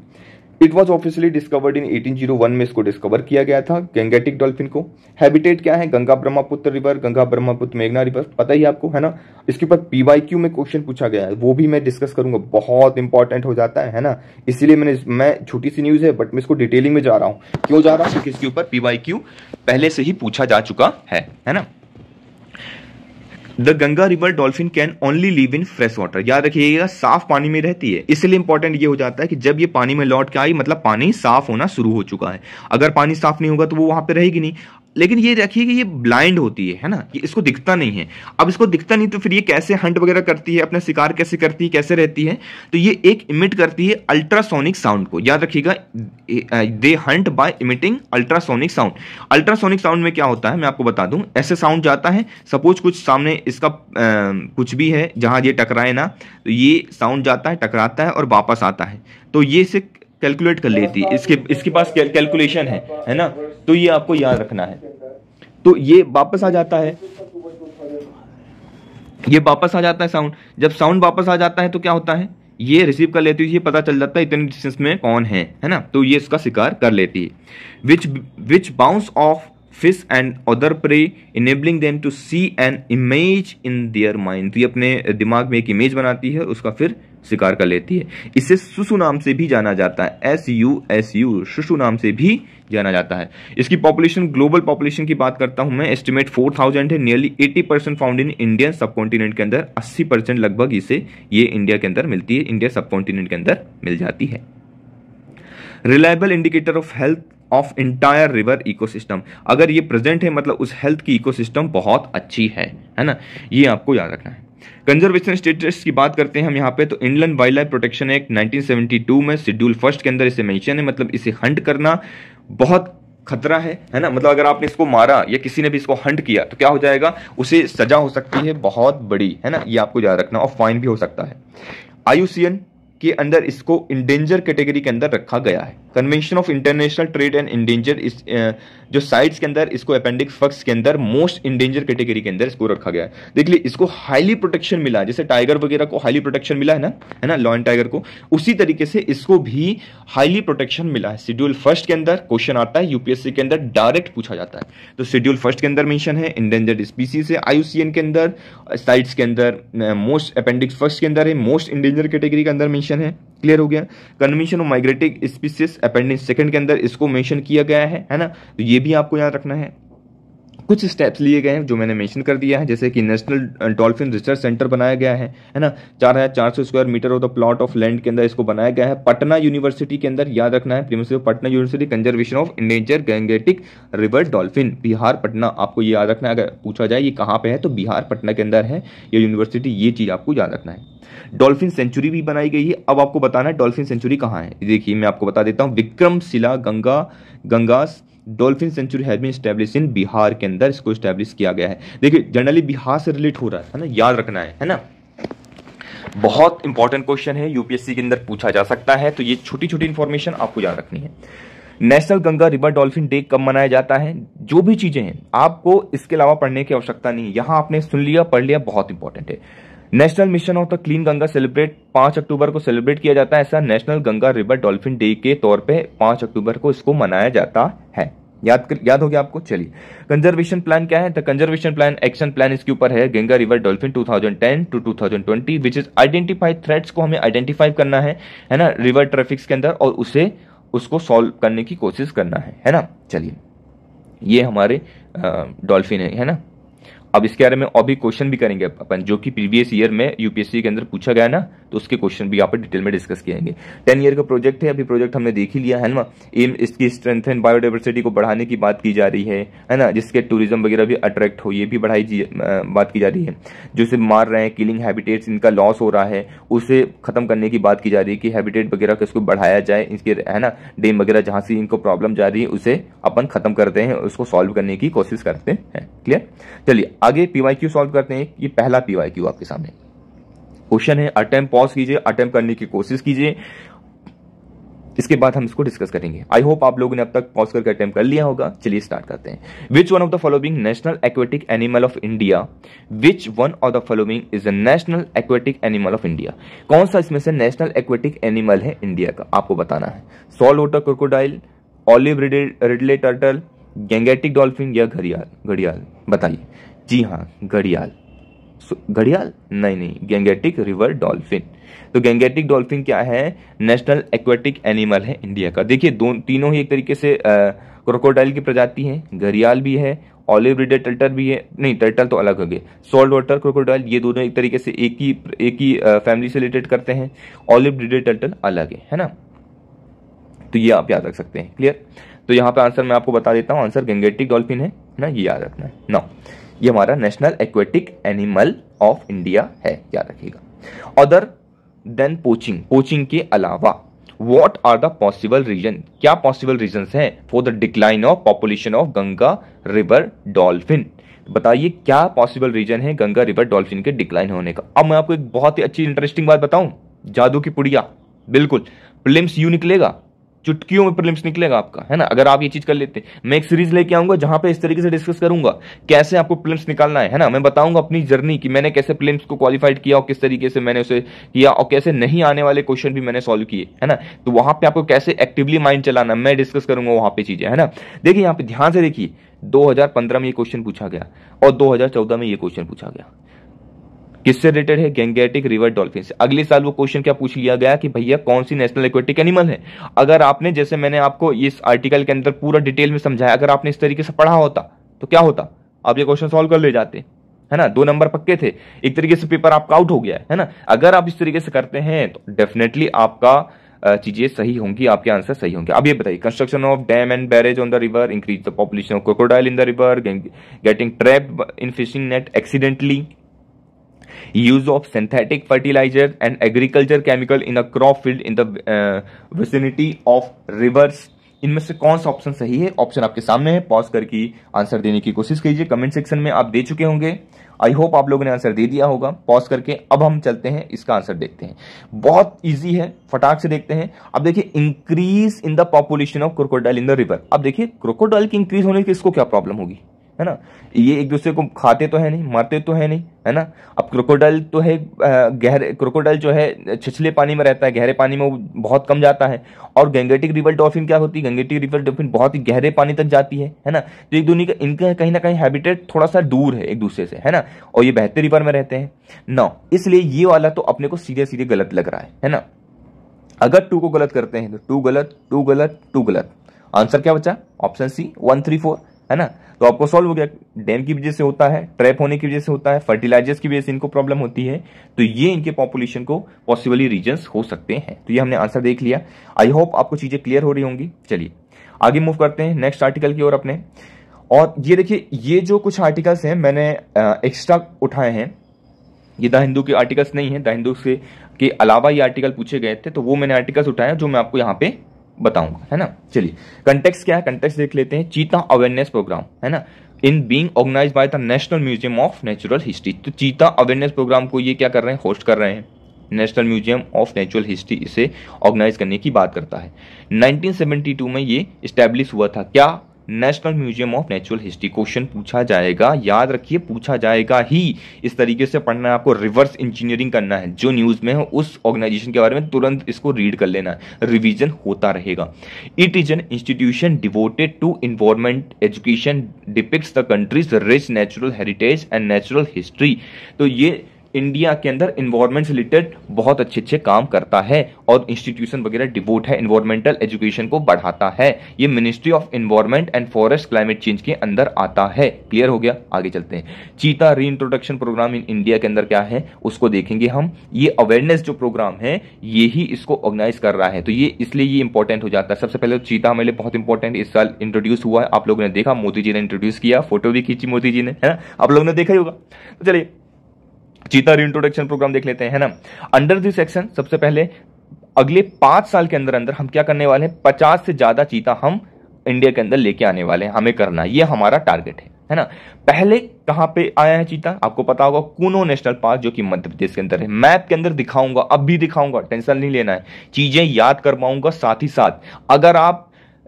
It was officially discovered in अठारह सौ एक में इसको डिस्कवर किया गया था, गैंगेटिक डॉल्फिन को। हैबिटेट क्या है? गंगा ब्रह्मपुत्र रिवर, गंगा ब्रह्मपुत्र मेघना रिवर, पता ही आपको, है ना। इसके ऊपर पीवाईक्यू में क्वेश्चन पूछा गया है, वो भी मैं डिस्कस करूंगा, बहुत इंपॉर्टेंट हो जाता है, है ना। इसीलिए मैंने मैं छोटी सी न्यूज है बट मैं इसको डिटेलिंग में जा रहा हूँ, क्यों जा रहा हूँ क्योंकि इसके ऊपर पीवाईक्यू पहले से ही पूछा जा चुका है, है ना। The Ganga river dolphin can only live in fresh water, याद रखिएगा साफ पानी में रहती है, इसलिए इंपॉर्टेंट ये हो जाता है कि जब ये पानी में लौट के आई मतलब पानी साफ होना शुरू हो चुका है, अगर पानी साफ नहीं होगा तो वो वहां पे रहेगी नहीं। लेकिन ये रखिए कि ये ब्लाइंड होती है, है ना, ये इसको दिखता नहीं है। अब इसको दिखता नहीं तो फिर ये कैसे हंट वगैरह करती है, अपना शिकार कैसे करती है, कैसे रहती है, तो ये एक इमिट करती है अल्ट्रासोनिक साउंड को, याद रखिएगा they hunt by emitting ultrasonic sound. Ultrasonic sound में क्या होता है मैं आपको बता दूं, ऐसे साउंड जाता है, सपोज कुछ सामने इसका आ, कुछ भी है जहां ये टकराए ना, तो ये साउंड जाता है, टकराता है और वापस आता है, तो ये से कैलकुलेट कर लेती है, इसके इसके पास कैलकुलेशन है, है ना, तो ये आपको याद रखना है। तो ये वापस आ जाता है, ये वापस आ जाता है साउंड, जब साउंड वापस आ जाता है तो क्या होता है, ये रिसीव कर लेती है, ये पता चल जाता है इतने डिस्टेंस में कौन है, है ना, तो ये इसका शिकार कर लेती है। Which which bounce off fish and other prey enabling them to see an image in their mind, तो ये अपने दिमाग में एक इमेज बनाती है और उसका फिर शिकार कर लेती है। इसे सुसु नाम से भी जाना जाता है, एस यू एस यू सुसु नाम से भी जाना जाता है। इसकी पॉपुलेशन, ग्लोबल पॉपुलेशन की बात करता हूं मैं, एस्टिमेट चार हज़ार है, नियरली अस्सी percent found in Indian subcontinent के अंदर, अस्सी परसेंट लगभग इसे ये इंडिया के अंदर मिलती है, इंडिया सब कॉन्टिनेंट के अंदर मिल जाती है। Reliable indicator of health of entire river ecosystem, अगर ये प्रेजेंट है मतलब उस हेल्थ की इकोसिस्टम बहुत अच्छी है, है ना, ये आपको याद रखना है। कंजर्वेशन स्टेटस की बात करते हैं हम यहाँ पे, तो inland wild life protection act nineteen seventy two में शेड्यूल फर्स्ट के अंदर इसे मेंशन है, मतलब इसे हंट करना बहुत खतरा है, है ना, मतलब अगर आपने इसको मारा या किसी ने भी इसको हंट किया तो क्या हो जाएगा, उसे सजा हो सकती है बहुत बड़ी, है ना, ये आपको याद रखना, और फाइन भी हो सकता है। आईयूसीएन के अंदर इसको इंडेंजर कैटेगरी के अंदर रखा गया है। Convention of international trade and endanger, इस जो साइट्स के अंदर इसको अपेंडिक्स फर्स्ट के अंदर मोस्ट इंडेंजर कैटेगरी के अंदर इसको रखा गया है। देख लीजिए इसको हाईली प्रोटेक्शन मिला है, जैसे टाइगर वगैरह को हाईली प्रोटेक्शन मिला है ना, है ना, लॉयन टाइगर को, उसी तरीके से इसको भी हाईली प्रोटेक्शन मिला है। शेड्यूल फर्स्ट के अंदर क्वेश्चन आता है, यूपीएससी के अंदर डायरेक्ट पूछा जाता है, तो शेड्यूल फर्स्ट के अंदर मेंशन है, इंडेंजर्ड स्पीसीज है आईयूसीएन के अंदर, साइट्स के अंदर मोस्ट अपेंडिक्स फर्स्ट के अंदर है, मोस्ट इंडेंजर कैटेगरी के अंदर है, क्लियर हो गया। Convention of migrating species appendix second के अंदर इसको मेंशन किया गया है, है ना, तो ये भी आपको याद रखना है। कुछ स्टेप्स लिए गए हैं जो मैंने मेंशन कर दिया है, जैसे कि नेशनल डॉल्फिन रिसर्च सेंटर बनाया गया है, है ना, चार हजार चार सौ square metre of the plot of land के अंदर इसको बनाया गया है। पटना यूनिवर्सिटी के अंदर याद रखना है, premise Patna university, conservation of endanger Gangetic river dolphin, Bihar Patna, आपको ये याद रखना है। अगर पूछा जाए ये कहाँ पे है तो बिहार पटना के अंदर है ये यूनिवर्सिटी, ये चीज आपको याद रखना है। डॉल्फिन सेंचुरी भी बनाई गई है, अब आपको बताना है डॉल्फिन सेंचुरी कहाँ है। देखिए मैं आपको बता देता हूँ, Vikramshila Ganga Gangas dolphin sanctuary has been establish in Bihar के अंदर, इसको एस्टैब्लिश किया गया है। देखिए जनरली बिहार से रिलेट हो रहा है, है ना, याद रखना है, है ना, बहुत इंपॉर्टेंट क्वेश्चन है, यूपीएससी के अंदर पूछा जा सकता है, तो ये छोटी छोटी इंफॉर्मेशन आपको याद रखनी है। National Ganga river dolphin day कब मनाया जाता है, जो भी चीजें हैं आपको इसके अलावा पढ़ने की आवश्यकता नहीं है, यहां आपने सुन लिया पढ़ लिया, बहुत इंपॉर्टेंट है। National mission of the clean Ganga celebrate पाँच अक्टूबर को सेलिब्रेट किया जाता है, ऐसा national Ganga river dolphin day के तौर पे पाँच अक्टूबर को इसको मनाया जाता है, याद कर, याद हो गया आपको। चलिए कंजर्वेशन प्लान क्या है, the conservation plan action plan इसके ऊपर है, Ganga river dolphin two thousand ten to two thousand twenty, which is identify threats को हमें आइडेंटिफाई करना है, है ना, रिवर ट्रैफिक्स के अंदर, और उसे उसको सॉल्व करने की कोशिश करना है, है ना। चलिए ये हमारे डॉल्फिन है, है ना। अब इसके बारे में और भी क्वेश्चन भी करेंगे अपन, जो कि प्रीवियस ईयर में यूपीएससी के अंदर पूछा गया ना, तो उसके क्वेश्चन भी यहाँ पर डिटेल में डिस्कस किएंगे। टेन ईयर का प्रोजेक्ट है, अभी प्रोजेक्ट हमने देख ही लिया है ना। एम इसकी स्ट्रेंथ एंड बायोडाइवर्सिटी को बढ़ाने की बात की जा रही है, है ना, जिसके टूरिज्म वगैरह भी अट्रैक्ट हो, ये भी बढ़ाई बात की जा रही है। जो इसे मार रहे हैं, किलिंग हैबिटेट्स, इनका लॉस हो रहा है, उसे खत्म करने की बात की जा रही है कि हैबिटेट वगैरह को इसको बढ़ाया जाए, इसके, है ना, डेम वगैरह जहाँ से इनको प्रॉब्लम जा रही है उसे अपन खत्म करते हैं, उसको सॉल्व करने की कोशिश करते हैं, क्लियर। चलिए आगे पीवाईक्यू सॉल्व करते हैं, ये पहला पीवाईक्यू आपके सामने। क्वेश्चन है, अटेम्प्ट पॉज कीजिए, अटेम्प्ट करने की कोशिश कीजिए, इसके बाद हम इसको डिस्कस करेंगे। आई होप आप लोगों ने अब तक पॉज करके अटेम्प्ट कर लिया होगा। चलिए स्टार्ट करते हैं। Which one of the following national aquatic animal of India, which one of the following is a national aquatic animal of India, कौन सा इसमें से नेशनल एक्वेटिक एनिमल है इंडिया का आपको बताना है। Salt water crocodile, olive ridley turtle, Gangetic dolphin या घड़ियाल। घड़ियाल बताइए। जी हाँ, घड़ियाल। घड़ियाल नहीं नहीं गैंगेटिक रिवर डॉल्फिन। तो गैंगेटिक डॉल्फिन क्या है, नेशनल एक्वेटिक एनिमल है इंडिया का। देखिए दो तीनों ही एक तरीके से क्रोकोडाइल की प्रजाति है, घड़ियाल भी है, ऑलिव रिडले टर्टल भी है, नहीं टर्टल तो अलग हो गए, सॉल्ट वाटर क्रोकोडाइल, ये दोनों एक तरीके से एक ही एक ही फैमिली से रिलेटेड करते हैं, ऑलिव रिडले टर्टल अलग है, है ना। तो ये आप याद रख सकते हैं, क्लियर। तो यहाँ पे आंसर मैं आपको बता देता हूँ, आंसर गैंगेटिक डॉल्फिन है ना, ये याद रखना है ना। ये हमारा national aquatic animal of India है, याद रखिएगा। अदर देन पोचिंग, पोचिंग के अलावा what are the possible reason, क्या पॉसिबल रीजंस हैं for the decline of population of Ganga river dolphin. बताइए क्या पॉसिबल रीजन है गंगा रिवर डॉल्फिन के डिक्लाइन होने का। अब मैं आपको एक बहुत ही अच्छी इंटरेस्टिंग बात बताऊं, जादू की पुड़िया, बिल्कुल प्रिलिम्स यू निकलेगा, चुटकियों में प्रीलिम्स निकलेगा आपका, है ना, अगर आप ये चीज कर लेते। मैं एक सीरीज लेके आऊंगा जहां पे इस तरीके से डिस्कस करूंगा कैसे आपको प्रीलिम्स निकालना है, है ना। मैं बताऊंगा अपनी जर्नी कि मैंने कैसे प्रीलिम्स को क्वालिफाइड किया और किस तरीके से मैंने उसे किया और कैसे नहीं आने वाले क्वेश्चन भी मैंने सॉल्व किए, है ना। तो वहां पे आपको कैसे एक्टिवली माइंड चलाना मैं डिस्कस करूंगा वहां पे चीजें, है ना। देखिए यहाँ पे ध्यान से देखिए, दो हजार पंद्रह में ये क्वेश्चन पूछा गया और दो हजार चौदह में ये क्वेश्चन पूछा गया, किससे रिलेटेड है, गैंगेटिक रिवर डॉल्फिन से। अगले साल वो क्वेश्चन क्या पूछ लिया गया कि भैया कौन सी नेशनल एक्वेटिक एनिमल है। अगर आपने, जैसे मैंने आपको इस आर्टिकल के अंदर पूरा डिटेल में समझाया, अगर आपने इस तरीके से पढ़ा होता तो क्या होता, आप ये क्वेश्चन सॉल्व कर ले जाते, है ना, दो नंबर पक्के थे, एक तरीके से पेपर आपका आउट हो गया, है ना। अगर आप इस तरीके से करते हैं तो डेफिनेटली आपका चीजें सही होंगी, आपके आंसर सही होंगे। अब ये बताइए, construction of dam and barrage on the river increase the population of crocodile in the river, getting trapped in fishing net accidentally, use of synthetic fertilizer and agriculture chemical in a crop field in the uh, vicinity of rivers। इनमें से कौन सा ऑप्शन सही है, ऑप्शन आपके सामने है, पॉज करके आंसर देने की कोशिश कीजिए। कमेंट सेक्शन में आप दे चुके होंगे, आई होप आप लोगों ने आंसर दे दिया होगा। पॉज करके अब हम चलते हैं, इसका आंसर देखते हैं, बहुत इजी है, फटाक से देखते हैं। अब देखिए, increase in the population of crocodile in the river. अब देखिए क्रोकोडाइल की इंक्रीज होने से इसको क्या प्रॉब्लम होगी, है ना, ये एक दूसरे को खाते तो है नहीं, मारते तो है नहीं, है ना। अब क्रोकोडाइल तो है गहरे, क्रोकोडाइल जो है छिछले पानी में रहता है, गहरे पानी में वो बहुत कम जाता है, और गैंगेटिक रिवर डॉल्फिन क्या होती है, गैंगेटिक रिवर डॉल्फिन बहुत ही गहरे पानी तक जाती है, है ना। तो एक दोनों का इनका कहीं ना कहीं हैबिटेट थोड़ा सा दूर है एक दूसरे से, है ना, और ये बहते रिवर में रहते हैं ना, इसलिए ये वाला तो अपने को सीधे सीधे गलत लग रहा है, है ना। अगर टू को गलत करते हैं तो टू गलत, टू गलत, टू गलत, आंसर क्या बचा, option C one three four, है ना। तो आपको सॉल्व हो गया, डैम की वजह से होता है, ट्रैप होने की वजह से होता है, फर्टिलाइजर्स की वजह से इनको प्रॉब्लम होती है, तो ये इनके पॉपुलेशन को पॉसिबली रीजंस हो सकते हैं। तो ये हमने आंसर देख लिया, आई होप आपको चीजें क्लियर हो रही होंगी। चलिए आगे मूव करते हैं नेक्स्ट आर्टिकल की ओर अपने। और ये देखिए, ये जो कुछ आर्टिकल्स हैं मैंने एक्स्ट्रा उठाए हैं, ये द हिंदू के आर्टिकल्स नहीं है, द हिंदू से के अलावा ये आर्टिकल पूछे गए थे, तो वो मैंने आर्टिकल्स उठाए जो मैं आपको यहाँ पे बताऊंगा, है ना। चलिए कंटेक्स्ट क्या है, कंटेक्स्ट देख लेते हैं। चीता अवेयरनेस प्रोग्राम, है ना, in being organised by the national museum of natural history. तो चीता अवेयरनेस प्रोग्राम को ये क्या कर रहे हैं, होस्ट कर रहे हैं, national museum of natural history इसे ऑर्गेनाइज करने की बात करता है। नाइनटीन सेवेंटी टू में ये स्टैब्लिश हुआ था, क्या, national museum of natural history. Question पूछा जाएगा, याद रखिए पूछा जाएगा ही, इस तरीके से पढ़ना है आपको, रिवर्स इंजीनियरिंग करना है, जो न्यूज में है उस ऑर्गेनाइजेशन के बारे में तुरंत इसको रीड कर लेना है, रिवीजन होता रहेगा। It is an institution devoted to environment education, depicts the country's rich natural heritage and natural history. तो ये इंडिया के अंदर एनवायरमेंट से रिलेटेड बहुत अच्छे अच्छे काम करता है और इंस्टीट्यूशन वगैरह डिवोट है, एनवायरमेंटल एजुकेशन को बढ़ाता है। ये ministry of environment and forest climate change के अंदर आता है। क्लियर हो गया, आगे चलते हैं। चीता री इंट्रोडक्शन प्रोग्राम इन इंडिया के अंदर क्या है उसको देखेंगे हम। ये अवेयरनेस जो प्रोग्राम है ये ही इसको ऑर्गेनाइज कर रहा है, तो ये इसलिए ये इंपॉर्टेंट हो जाता है। सबसे पहले चीता हमारे लिए बहुत इंपॉर्टेंट इस साल इंट्रोड्यूस हुआ है, आप लोगों ने देखा, मोदी जी ने इंट्रोड्यूस किया, फोटो भी खींची मोदी जी ने, है ना, आप लोगों ने देखा ही होगा। तो चलिए चीता रिइंट्रोडक्शन प्रोग्राम देख लेते हैं, है ना। अंडर दिस सेक्शन सबसे पहले अगले पांच साल के अंदर अंदर हम क्या करने वाले हैं, पचास से ज्यादा चीता हम इंडिया के अंदर लेके आने वाले हैं, हमें करना, ये हमारा टारगेट है। है ना। पहले कहां पे आया है चीता, आपको पता होगा, कूनो नेशनल पार्क जो कि मध्य प्रदेश के अंदर है। मैप के अंदर दिखाऊंगा, अब भी दिखाऊंगा, टेंशन नहीं लेना है, चीजें याद कर पाऊंगा। साथ ही साथ अगर आप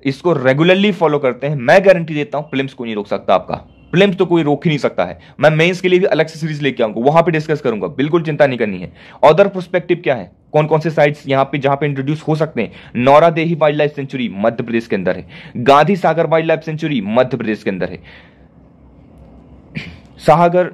इसको रेगुलरली फॉलो करते हैं, मैं गारंटी देता हूं प्रीलिम्स को नहीं रोक सकता आपका, प्रीलिम्स तो कोई रोक ही नहीं सकता है। मैं मेंस के लिए भी अलग से सीरीज लेके आऊंगा, वहां पे डिस्कस करूंगा, बिल्कुल चिंता नहीं करनी है। अदर प्रोस्पेक्टिव क्या है, कौन कौन से साइट्स यहाँ पे जहां पे इंट्रोड्यूस हो सकते हैं। Nauradehi wild life sanctuary Madhya Pradesh के अंदर है, Gandhi Sagar wild life sanctuary Madhya Pradesh के अंदर है, सागर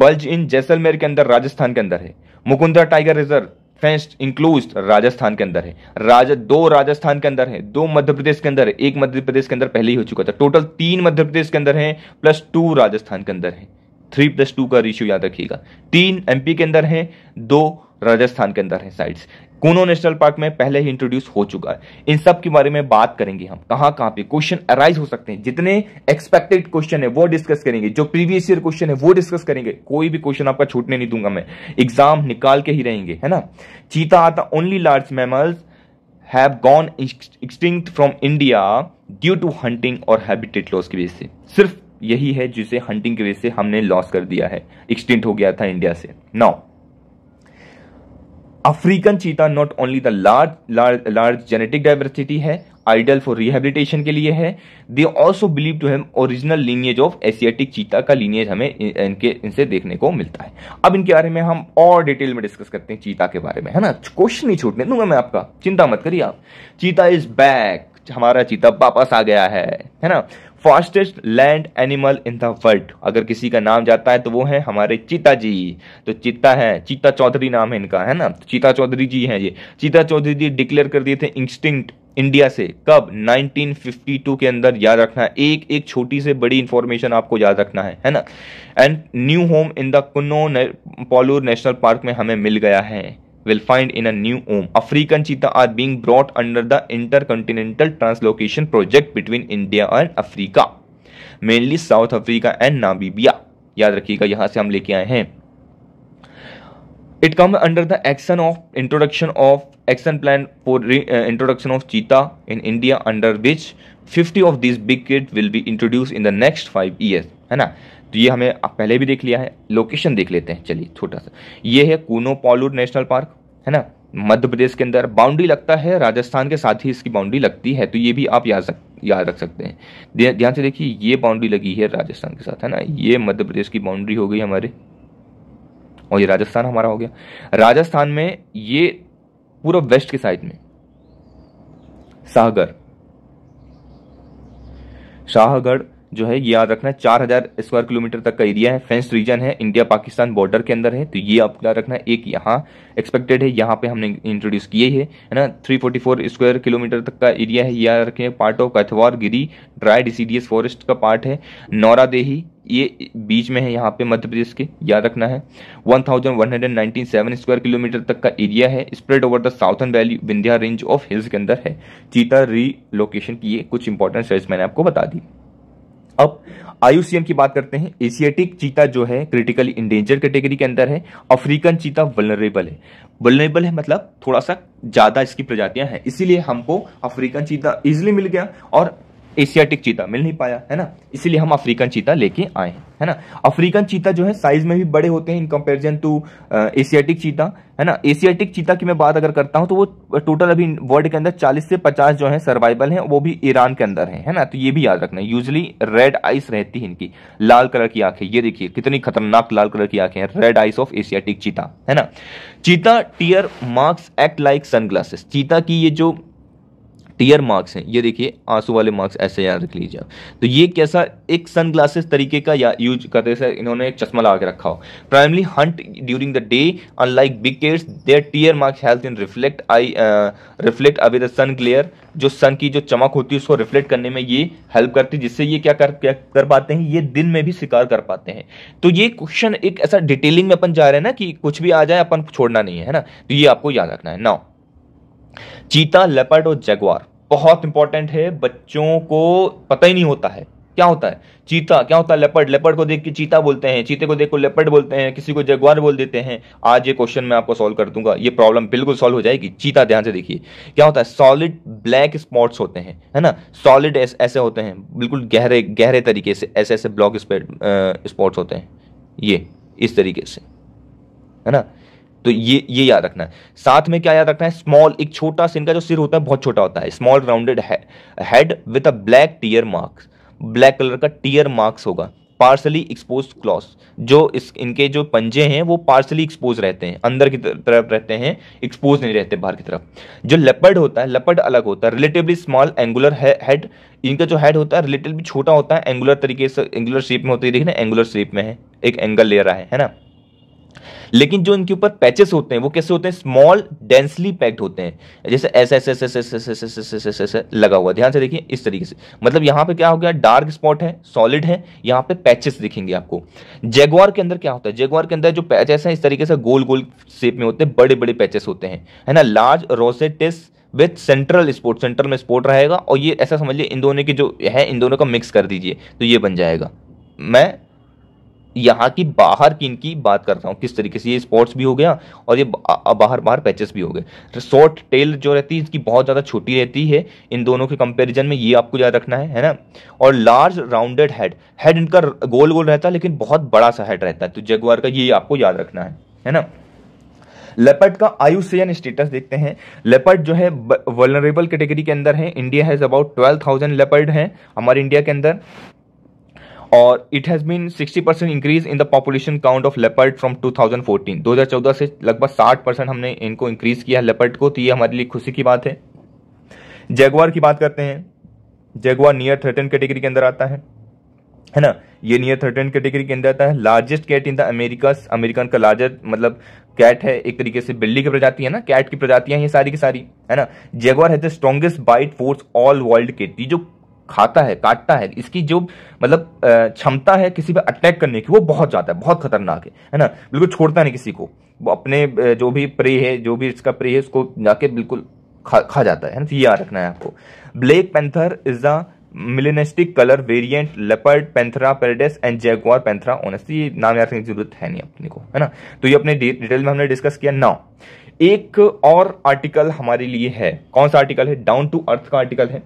बल्ज इन जैसलमेर के अंदर राजस्थान के अंदर है, Mukundara tiger reserve fenced enclosed Rajasthan के अंदर है, राज दो राजस्थान के अंदर है, दो मध्य प्रदेश के अंदर है, एक मध्य प्रदेश के अंदर पहले ही हो चुका था। टोटल तीन मध्य प्रदेश के अंदर है प्लस टू राजस्थान के अंदर है, थ्री प्लस टू का रेशियो याद रखिएगा। तीन एमपी के अंदर है, दो राजस्थान के अंदर है साइट्स। कूनो नेशनल पार्क में पहले ही इंट्रोड्यूस हो चुका है। इन सब के बारे में बात करेंगे हम, कहां कहां पे क्वेश्चन अराइज हो सकते हैं, जितने एक्सपेक्टेड क्वेश्चन है वो डिस्कस करेंगे, जो प्रीवियस ईयर क्वेश्चन है वो डिस्कस करेंगे, कोई भी क्वेश्चन आपका छूटने नहीं दूंगा मैं, एग्जाम निकाल के ही रहेंगे, है ना। चीता आता only large mammals have gone extinct from India due to hunting और हैबिटेट लॉस की वजह से। सिर्फ यही है जिसे हंटिंग की वजह से हमने लॉस कर दिया है, एक्सटिंक्ट हो गया था इंडिया से। Now African cheetah not only the large large genetic diversity है, आइडल फॉर रिहेबिलिटेशन के लिए है। They also believe to have original lineage of Asiatic cheetah का लीनियज हमें इनके इनसे देखने को मिलता है। अब इनके बारे में हम और डिटेल में डिस्कस करते हैं चीता के बारे में, है ना। क्वेश्चन नहीं छूटने दूंगा मैं आपका, चिंता मत करिए आप। चीता इज बैक, हमारा चीता वापस आ गया है, है ना। Fastest land animal in the world, अगर किसी का नाम जाता है तो वो है हमारे चीता जी। तो चीता है, चीता चौधरी नाम है इनका, है ना, चीता चौधरी जी हैं ये। चीता चौधरी जी डिक्लेयर कर दिए थे इंस्टिंक्ट इंडिया से, कब, नाइनटीन फिफ्टी टू के अंदर। याद रखना है, एक एक छोटी से बड़ी इंफॉर्मेशन आपको याद रखना है, है ना। And new home in the Kuno Palpur national park में हमें मिल गया है, will find in a new home. African cheetah are being brought under the intercontinental translocation project between India and Africa, mainly South Africa and Namibia. याद रखिएगा, यहां से हम लेके आए हैं। It comes under the action of introduction of action plan for re, uh, introduction of cheetah in India, under which fifty of these big kids will be introduced in the next five years, है ना। तो ये हमें पहले भी देख लिया है, लोकेशन देख लेते हैं, चलिए छोटा सा। ये है कूनो पोलूर नेशनल पार्क, है ना, मध्य प्रदेश के अंदर। बाउंड्री लगता है राजस्थान के साथ ही, इसकी बाउंड्री लगती है, तो ये भी आप याद याद रख सकते हैं। ध्यान से देखिए, ये बाउंड्री लगी है राजस्थान के साथ, है ना। ये मध्य प्रदेश की बाउंड्री हो गई हमारे, और ये राजस्थान हमारा हो गया। राजस्थान में ये पूरा वेस्ट के साइड में शाहगढ़, शाहगढ़ जो है ये याद रखना है, चार हजार स्क्वायर किलोमीटर तक का एरिया है, फेंस रीजन है, इंडिया पाकिस्तान बॉर्डर के अंदर है, तो ये आप याद रखना है। एक यहाँ एक्सपेक्टेड है, यहाँ पे हमने इंट्रोड्यूस किए है, है ना। Three forty four square kilometre तक का एरिया है, याद रखें, part of Kathiawar Gir dry deciduous forest का पार्ट है। नौरादेही ये बीच में है, यहाँ पे मध्य प्रदेश के, याद रखना है। One thousand one hundred ninety seven square kilometre तक का एरिया है, spread over the southern valley Vindhya range of hills के अंदर है। चीता रीलोकेशन की ये कुछ इंपॉर्टेंट सर्च मैंने आपको बता दी। अब आईयूसीएन की बात करते हैं। एशियाटिक चीता जो है क्रिटिकली इंडेंजर्ड कैटेगरी के अंदर है, अफ्रीकन चीता वल्नरेबल है। वल्नरेबल है मतलब थोड़ा सा ज्यादा इसकी प्रजातियां हैं, इसीलिए हमको अफ्रीकन चीता इजिली मिल गया और एशियाटिक चीता मिल नहीं पाया, है ना, इसीलिए हम अफ्रीकन चीता लेके आए हैं, है ना। अफ्रीकन चीता जो है साइज में भी बड़े होते हैं in comparison to Asiatic cheetah, है ना। एशियाटिक चीता की मैं बात अगर करता हूं तो वो टोटल अभी वर्ल्ड के अंदर चालीस से पचास जो है सर्वाइवल हैं, वो भी ईरान के अंदर है, है ना। तो ये भी याद रखना है। यूजली रेड आइस रहती है इनकी, लाल कलर की आंखें, ये देखिए कितनी खतरनाक लाल कलर की आंखें हैं, रेड आइस ऑफ एशियाटिक चीता, है ना। Cheetah tear marks act like sunglasses, चीता की ये जो टीयर मार्क्स हैं, ये देखिए आंसू वाले मार्क्स, ऐसे याद रख लीजिए। तो ये कैसा एक सनग्लासेस तरीके का या यूज करते सर, इन्होंने एक चश्मा लगा के रखा हो। Primarily hunt during the day, unlike big cats their tear marks help in reflect I reflect away the sun glare, जो सन की जो चमक होती है उसको रिफ्लेक्ट करने में ये हेल्प करती है, जिससे ये क्या कर, क्या कर पाते हैं, ये दिन में भी शिकार कर पाते हैं। तो ये क्वेश्चन एक ऐसा डिटेलिंग में अपन जा रहे हैं ना, कि कुछ भी आ जाए अपन छोड़ना नहीं है, है ना। तो ये आपको याद रखना है। नाउ चीता, लेपर्ड और जगुआर बहुत इंपॉर्टेंट है, बच्चों को पता ही नहीं होता है क्या होता है, चीता क्या होता है, लेपर्ड, लेपर्ड को देख के चीता बोलते हैं, चीते को देख को लेपर्ड बोलते हैं, किसी को जगुआर बोल देते हैं। आज ये क्वेश्चन मैं आपको सॉल्व कर दूंगा, ये प्रॉब्लम बिल्कुल सॉल्व हो जाएगी। चीता ध्यान से देखिए क्या होता है, सॉलिड ब्लैक स्पॉट्स होते हैं, है ना, सॉलिड ऐसे होते हैं, बिल्कुल गहरे गहरे तरीके से ऐसे ऐसे ब्लॉक स्पॉट्स होते हैं, ये इस तरीके से, है ना। तो ये ये याद रखना है। साथ में क्या याद रखना है, स्मॉल, एक छोटा सा इनका जो सिर होता है बहुत छोटा होता है, small rounded head with a black tear marks, black colour का टीयर मार्क्स होगा। पार्शली एक्सपोज क्लॉज, जो इस इनके जो पंजे हैं वो पार्शली एक्सपोज रहते हैं, अंदर की तरफ रहते हैं, एक्सपोज नहीं रहते बाहर की तरफ। जो लेपर्ड होता है, लेपर्ड अलग होता है, रिलेटिवली स्मॉल एंगुलर हेड, इनका जो हेड होता है रिलेटिवली छोटा होता है, एंगुलर तरीके से, एंगुलर शेप में होता है, देखिए ना एंगुलर शेप में है, एक एंगल ले रहा है, है ना। लेकिन जो इनके ऊपर पैचेस होते हैं वो कैसे होते हैं, स्मॉल डेंसली पैक्ड होते हैं, जैसे ऐसे ऐसे ऐसे ऐसे ऐसे ऐसे ऐसे लगा हुआ, ध्यान से देखिए इस तरीके से। मतलब यहाँ पे क्या हो गया, डार्क स्पॉट है, सॉलिड है, यहाँ पे पैचेस दिखेंगे आपको। जैगुआर के अंदर क्या होता है, जैगुआर के अंदर जो पैचेस हैं इस तरीके से गोल गोल शेप में होते हैं, बड़े बड़े पैचेस होते हैं, है ना। Large rosettes with central sport, centre में स्पोर्ट रहेगा, और ये ऐसा समझिए इन दोनों के जो है, इन दोनों का मिक्स कर दीजिए तो ये बन जाएगा। मैं यहाँ की बाहर की इनकी बात करता हूँ किस तरीके से, ये स्पॉट्स भी हो गया और ये बाहर बाहर पैचेस भी हो गए। शॉर्ट टेल जो रहती है इसकी बहुत ज़्यादा छोटी रहती है इन दोनों के कंपैरिजन में, ये आपको याद रखना है, है ना। और लार्ज राउंडेड हेड, हेड इनका गोल गोल रहता है लेकिन बहुत बड़ा सा हेड रहता है, तो जगुआर का ये आपको याद रखना है, है ना। लेपर्ड का आयुषयन स्टेटस देखते हैं। लेपर्ड जो है वल्नरेबल कैटेगरी के अंदर है, India has about twelve thousand leopard है हमारे इंडिया के अंदर, और it has been sixty percent increase in the population count of leopard from two thousand fourteen, दो हज़ार चौदह से लगभग साठ परसेंट हमने इनको इंक्रीज किया लेपर्ड को, तो ये हमारे लिए खुशी की बात है। जैगुआर की बात करते हैं, जैगुआर नियर थर्टन कैटेगरी के अंदर आता है, है ना, ये नियर थर्टन कैटेगरी के अंदर आता है। Largest cat in the Americas, American का लार्जेस्ट मतलब कैट है, एक तरीके से बिल्ली की प्रजाति है ना, कैट की प्रजातियां ये सारी की सारी, है ना। जैगुआर है the strongest bite force all world के, जो खाता है, काटता है, इसकी जो मतलब क्षमता है किसी पे अटैक करने की वो बहुत ज्यादा है, बहुत खतरनाक है, है ना। बिल्कुल छोड़ता नहीं किसी को, वो अपने जो भी प्रे है, जो भी इसका प्रे है उसको जाके बिल्कुल खा खा जाता है, है ना। तो ये याद रखना है आपको। Black panther is the melanistic colour variant, leopard Panthera pardus and jaguar panthera onca, ये नाम याद रखने की जरूरत है नहीं अपने को, है ना। तो ये अपने डिटेल में हमने डिस्कस किया। नाउ एक और आर्टिकल हमारे लिए है, कौन सा आर्टिकल है, डाउन टू अर्थ का आर्टिकल है।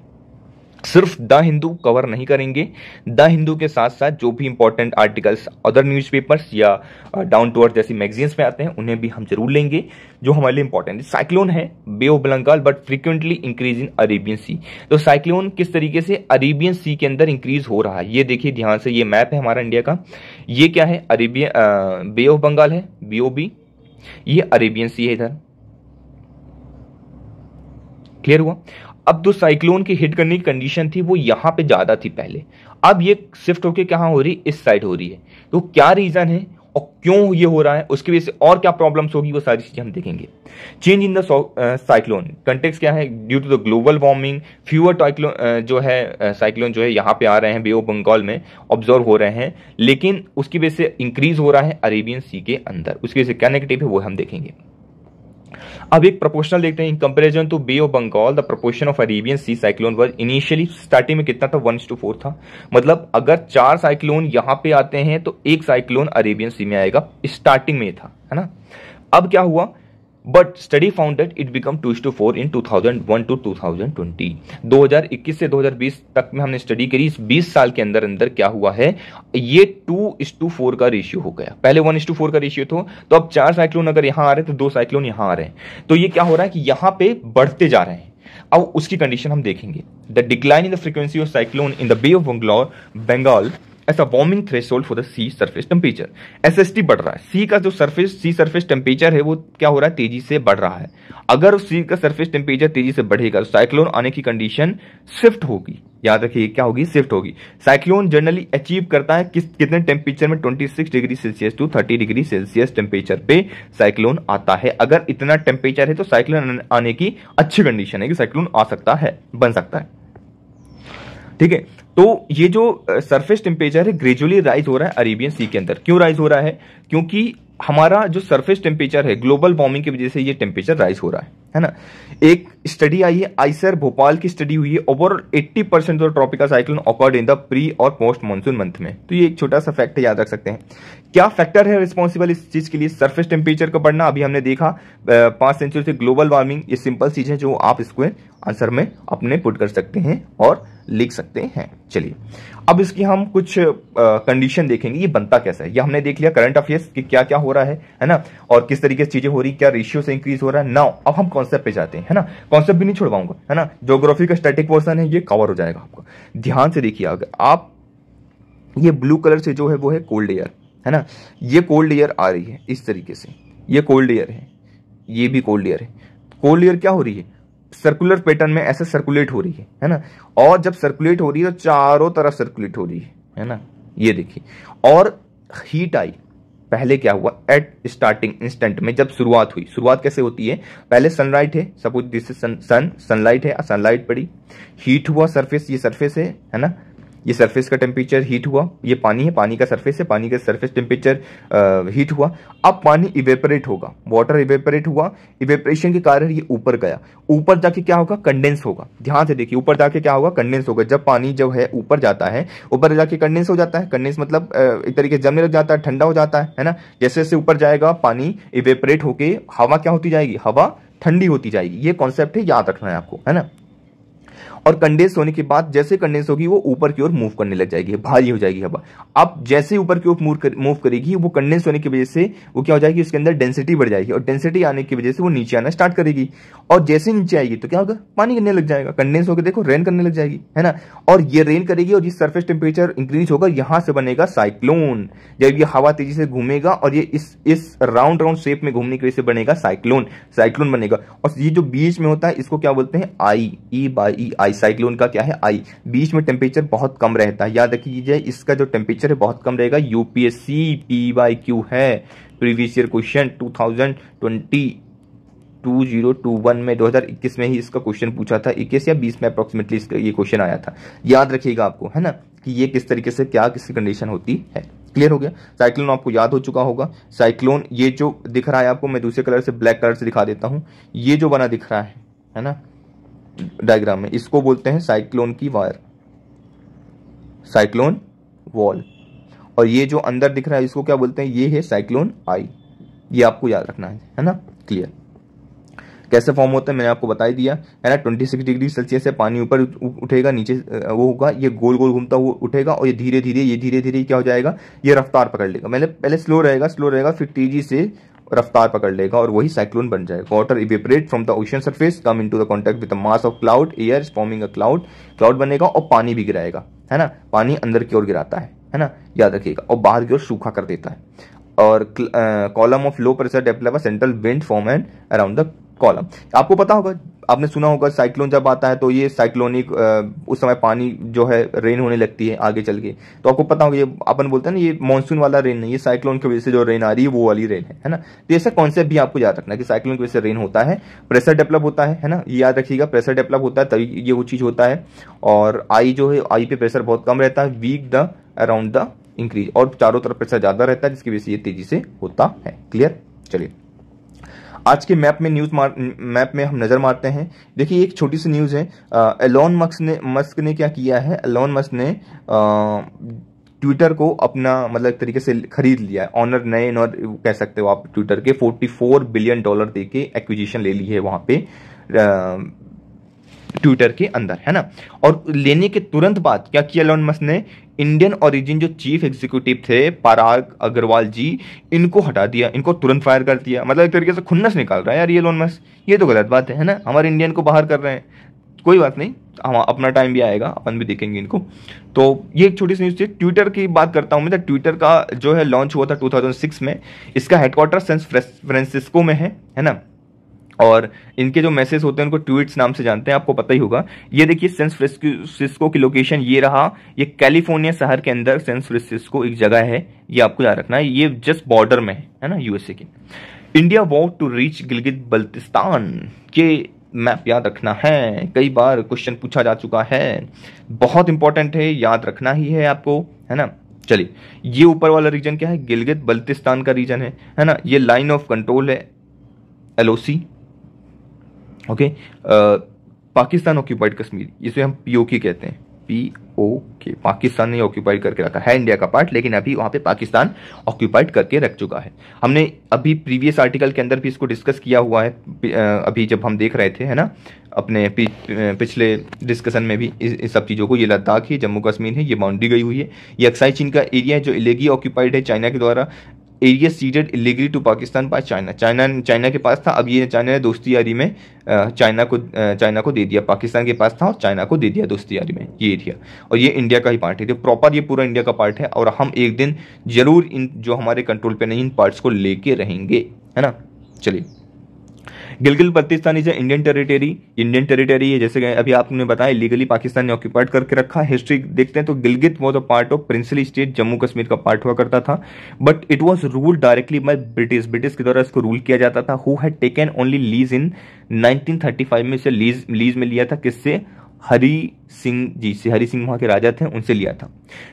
सिर्फ द हिंदू कवर नहीं करेंगे, द हिंदू के साथ साथ जो भी इंपॉर्टेंट आर्टिकल्स अदर न्यूज़पेपर्स या डाउन टू अर्थ जैसी मैगजीन्स में आते हैं उन्हें भी हम जरूर लेंगे, जो हमारे लिए इंपॉर्टेंट है। साइक्लोन है bay of Bengal but frequently increase in Arabian sea, तो साइक्लोन किस तरीके से अरेबियन सी के अंदर इंक्रीज हो रहा है, ये देखिए ध्यान से, ये मैप है हमारा इंडिया का, ये क्या है, अरेबियन बे ऑफ बंगाल है, बी ओ बी, ये अरेबियन सी है इधर, क्लियर हुआ। अब जो साइक्लोन की हिट करने की कंडीशन थी वो यहाँ पे ज़्यादा थी पहले, अब ये शिफ्ट होकर कहाँ हो रही, इस साइड हो रही है, तो क्या रीज़न है और क्यों ये हो रहा है, उसकी वजह से और क्या प्रॉब्लम्स होगी वो सारी चीज़ें हम देखेंगे। Change in the cyclone context क्या है, due to the global warming fewer cyclone जो है, साइक्लोन जो है यहाँ पे आ रहे हैं बे ऑफ बंगाल में, ऑब्जर्व हो रहे हैं, लेकिन उसकी वजह से इंक्रीज हो रहा है अरेबियन सी के अंदर, उसकी वजह से क्या नेगेटिव है वो हम देखेंगे। अब एक प्रोपोर्शनल देखते हैं, in comparison to bay of Bengal the proportion of Arabian sea cyclone was initially, starting में कितना था, वन इज टू फोर था, मतलब अगर चार साइक्लोन यहां पे आते हैं तो एक साइक्लोन अरेबियन सी में आएगा, स्टार्टिंग में था, है ना। अब क्या हुआ, but study found that it become two is to four in two thousand one to two thousand twenty, दो हज़ार इक्कीस से दो हज़ार बीस तक में हमने स्टडी करी, इस बीस साल के अंदर अंदर क्या हुआ है, ये टू इज टू फोर का रेशियो हो गया, पहले वन इज टू फोर का रेशियो था, तो अब चार साइक्लोन अगर यहाँ आ रहे हैं तो दो साइक्लोन यहाँ आ रहे हैं, तो ये क्या हो रहा है कि यहाँ पे बढ़ते जा रहे हैं। अब उसकी कंडीशन हम देखेंगे, the decline in the frequency of cyclone in the bay of Bengal Bengal as a warming threshold for the sea surface temperature, SST बढ़ रहा है, सी का जो सरफेस सी सरफेस टेम्परेचर है वो क्या हो रहा है, तेजी से बढ़ रहा है। अगर सी का सरफेस टेम्परेचर तेजी से बढ़ेगा तो साइक्लोन आने की कंडीशन शिफ्ट होगी, याद रखिए क्या होगी, शिफ्ट होगी। साइक्लोन जनरली अचीव करता है किस कितने टेम्परेचर में, छब्बीस डिग्री सेल्सियस टू तीस डिग्री सेल्सियस टेम्परेचर पे साइक्लोन आता है। अगर इतना टेम्परेचर है तो साइक्लोन आने की अच्छी कंडीशन है कि साइक्लोन आ सकता है, बन सकता है, ठीक है। तो ये जो सरफेस टेम्परेचर है ग्रेजुअली राइज हो रहा है अरेबियन सी के अंदर, क्यों राइज हो रहा है, क्योंकि हमारा जो सरफेस टेम्परेचर है ग्लोबल वार्मिंग की वजह से ये टेम्परेचर राइज हो रहा है, है ना। एक स्टडी आई है आइसर भोपाल की स्टडी हुई है, ओवरऑल अस्सी percent of tropical cyclone occurred in the pre और पोस्ट मानसून मंथ में। तो ये एक छोटा सा फैक्ट याद रख सकते हैं। क्या फैक्टर है रिस्पॉन्सिबल इस चीज के लिए? सरफेस टेम्परेचर का बढ़ना, अभी हमने देखा पांच सेंचुरी से ग्लोबल वार्मिंग। ये सिंपल चीज है जो आप इसको आंसर में अपने पुट कर सकते हैं और लिख सकते हैं। चलिए अब इसकी हम कुछ कंडीशन देखेंगे, ये बनता कैसा है। ये हमने देख लिया करंट अफेयर्स कि क्या क्या हो रहा है, है ना, और किस तरीके से चीजें हो रही, क्या रेशियो से इंक्रीज हो रहा है। नाउ अब हम कॉन्सेप्ट पे जाते हैं, है ना। कॉन्सेप्ट भी नहीं छोड़वाऊंगा, है ना। ज्योग्राफी का स्टैटिक पोर्शन है, ये कवर हो जाएगा। आपको ध्यान से देखिए, अगर आप ये ब्लू कलर से जो है वो है कोल्ड एयर, है ना। ये कोल्ड एयर आ रही है इस तरीके से, ये कोल्ड एयर है, ये भी कोल्ड एयर है। कोल्ड एयर क्या हो रही है? सर्कुलर पैटर्न में ऐसे सर्कुलेट हो रही है, है ना। और जब सर्कुलेट हो रही है तो चारों तरफ सर्कुलेट हो रही है, है ना। ये देखिए, और हीट आई। पहले क्या हुआ? एट स्टार्टिंग इंस्टेंट में जब शुरुआत हुई, शुरुआत कैसे होती है? पहले सनलाइट है, suppose this is sun, sun sunlight है, सनलाइट पड़ी, हीट हुआ सरफेस, ये सरफेस है, है ना। ये सरफेस का टेम्परेचर हीट हुआ, ये पानी है, पानी का सरफेस है, पानी का सरफेस टेम्परेचर हीट हुआ। अब पानी इवेपोरेट होगा, वाटर इवेपोरेट हुआ, इवेपोरेशन के कारण ये ऊपर गया। ऊपर जाके क्या होगा? कंडेंस होगा। ध्यान से देखिए, ऊपर जाके क्या होगा? कंडेंस होगा। जब पानी जो है ऊपर जाता है, ऊपर जाके कंडेंस हो जाता है। कंडेंस मतलब एक तरीके से जमने लग जाता है, ठंडा हो जाता है, है ना। जैसे जैसे ऊपर जाएगा पानी इवेपोरेट होके हवा क्या होती जाएगी? हवा ठंडी होती जाएगी। ये कॉन्सेप्ट है, याद रखना है आपको, है ना। और कंडेंस होने के बाद जैसे कंडेंस होगी वो ऊपर की ओर मूव करने लग जाएगी, भारी हो जाएगी हवा। अब जैसे ऊपर की ओर मूव कर, मूव करेगी, वो कंडेंस होने की वजह से वो क्या हो जाएगी? उसके अंदर डेंसिटी बढ़ जाएगी, और डेंसिटी आने की वजह से वो नीचे आना स्टार्ट करेगी। और जैसे नीचे आएगी तो क्या होगा? पानी गिरने लग जाएगा। कंडेंस होकर देखो रेन करने लग जाएगी, है ना। और ये रेन करेगी, और ये सर्फेस टेम्परेचर इंक्रीज होगा, यहाँ से बनेगा साइक्लोन। जब ये हवा तेजी से घूमेगा और ये इस इस राउंड राउंड शेप में घूमने की वजह से बनेगा साइक्लोन, साइक्लोन बनेगा। और ये जो बीच में होता है इसको क्या बोलते हैं? आई, ई बाई ई आई। साइक्लोन का क्या है? आई। बीच में टेम्परेचर बहुत कम रहता है, याद रखिए। इसका जो टेम्परेचर है बहुत कम रहेगा। यूपीएससी पी बाई क्यू है, प्रीवियस ईयर क्वेश्चन दो हज़ार बीस, दो हज़ार इक्कीस में दो हज़ार इक्कीस में ही इसका क्वेश्चन पूछा था, इक्कीस या बीस में अप्रोक्सीमेटली इसका ये क्वेश्चन आया था। याद रखिएगा आपको, है ना, कि ये किस तरीके से क्या किसकी कंडीशन होती है। क्लियर हो गया? साइक्लोन आपको याद हो चुका होगा। साइक्लोन ये जो दिख रहा है आपको, मैं दूसरे कलर से ब्लैक कलर से दिखा देता हूं, ये जो बना दिख रहा है, है ना, डायग्राम में, इसको बोलते हैं साइक्लोन की वायर, साइक्लोन वॉल। और ये जो अंदर दिख रहा है इसको क्या बोलते हैं? ये है साइक्लोन आई। ये आपको याद रखना है, है ना। क्लियर? कैसे फॉर्म होता है मैंने आपको बता दिया, है ना। छब्बीस डिग्री सेल्सियस से पानी ऊपर उठेगा, नीचे वो होगा, ये गोल गोल घूमता हुआ उठेगा, और ये धीरे धीरे ये धीरे धीरे क्या हो जाएगा? ये रफ्तार पकड़ लेगा। मैंने पहले स्लो रहेगा स्लो रहेगा फिर तेजी से रफ्तार पकड़ लेगा, और वही साइक्लोन बन जाएगा। Water evaporate from the ocean surface come into the contact with the mass of cloud, air forming a cloud, cloud बनेगा, और पानी भी गिराएगा, है ना। पानी अंदर की ओर गिराता है, है ना, याद रखिएगा, और बाहर की ओर सूखा कर देता है। और column of low pressure develop central wind form and around the column. आपको पता होगा, आपने सुना होगा, साइक्लोन जब आता है तो ये साइक्लोनिक उस समय पानी जो है रेन होने लगती है आगे चल के। तो आपको पता होगा, ये अपन बोलते हैं ना, ये मानसून वाला रेन नहीं, ये साइक्लोन की वजह से जो रेन आ रही है वो वाली रेन है, है ना। तो ऐसा कॉन्सेप्ट भी आपको याद रखना है कि साइक्लोन की वजह से रेन होता है, प्रेशर डेवलप होता है, है ना। ये याद रखिएगा, प्रेशर डेवलप होता है तभी ये वो चीज होता है। और आई जो है, आई पे प्रेशर बहुत कम रहता है, weak the around the increase, और चारों तरफ प्रेशर ज्यादा रहता है, जिसकी वजह से ये तेजी से होता है। क्लियर? चलिए आज के मैप में न्यूज मार मैप में हम नजर मारते हैं। देखिए एक छोटी सी न्यूज है, एलोन मस्क ने मस्क ने क्या किया है? एलोन मस्क ने ट्विटर को अपना मतलब एक तरीके से खरीद लिया है, ऑनर नए ऑनर कह सकते हो आप ट्विटर के। चौवालीस बिलियन डॉलर दे के एक्विजिशन ले ली है वहां पे ट्विटर के अंदर, है ना। और लेने के तुरंत बाद क्या किया एलोन मस्क ने? इंडियन ओरिजिन जो चीफ एग्जीक्यूटिव थे पराग अग्रवाल जी, इनको हटा दिया, इनको तुरंत फायर कर दिया। मतलब एक तरीके से खुन्नस निकाल रहा है यार ये एलोन मस्क, ये तो गलत बात है, है ना। हमारे इंडियन को बाहर कर रहे हैं, कोई बात नहीं, हम अपना टाइम भी आएगा, अपन भी देखेंगे इनको। तो ये एक छोटी सी न्यूज़ थी। ट्विटर की बात करता हूँ मैं, तो ट्विटर का जो है लॉन्च हुआ था दो हज़ार छह में। इसका हेडक्वार्टर सैन फ्रांसिस्को में है, है ना। और इनके जो मैसेज होते हैं उनको ट्वीट्स नाम से जानते हैं, आपको पता ही होगा। ये देखिए सैन फ्रांसिस्को की लोकेशन ये रहा, ये कैलिफोर्निया शहर के अंदर सैन फ्रांसिस्को एक जगह है, ये आपको याद रखना है। ये जस्ट बॉर्डर में है, है ना, यूएसए के। India what to reach Gilgit Baltistan के मैप याद रखना है, कई बार क्वेश्चन पूछा जा चुका है, बहुत इंपॉर्टेंट है, याद रखना ही है आपको, है ना। चलिए ये ऊपर वाला रीजन क्या है? गिलगित बल्तिस्तान का रीजन है, है ना। ये लाइन ऑफ कंट्रोल है L O C, okay, Pakistan occupied Kashmir, जिसे हम पीओके कहते हैं, पीओके, पाकिस्तान ने ऑक्यूपाइड करके रखा है, इंडिया का पार्ट, लेकिन अभी वहां पे पाकिस्तान ऑक्यूपाइड करके रख चुका है। हमने अभी प्रीवियस आर्टिकल के अंदर भी इसको डिस्कस किया हुआ है, अभी जब हम देख रहे थे, है ना, अपने पिछले डिस्कशन में भी इस सब चीज़ों को, ये लद्दाख है, जम्मू कश्मीर है, ये बाउंड्री गई हुई है, ये अक्साई चीन का एरिया है जो इलेगी ऑक्यूपाइड है चाइना के द्वारा, area ceded illegally to Pakistan by China, China China के पास था, अब ये चाइना ने दोस्ती यारी में चाइना को चाइना को दे दिया, पाकिस्तान के पास था और चाइना को दे दिया दोस्ती यारी में ये एरिया, और ये इंडिया का ही पार्ट है, तो प्रॉपर ये पूरा इंडिया का पार्ट है, और हम एक दिन जरूर इन जो हमारे कंट्रोल पे नहीं इन पार्ट्स को लेके रहेंगे, है ना। चलिए, Gilgit Baltistan is Indian territory, Indian territory है, जैसे अभी आपने बताया इलीगली पाकिस्तान ने ऑक्यूपाइड करके रखा है। हिस्ट्री देखते हैं तो Gilgit was a part of princely state, Jammu Kashmir का पार्ट हुआ करता था, but it was ruled directly by British, British के द्वारा इसको रूल किया जाता था, who had taken only lease in nineteen thirty five में, इसे लीज लीज में लिया था, किससे, हरी सिंह जी से, हरी सिंह वहाँ के राजा थे, उनसे लिया था।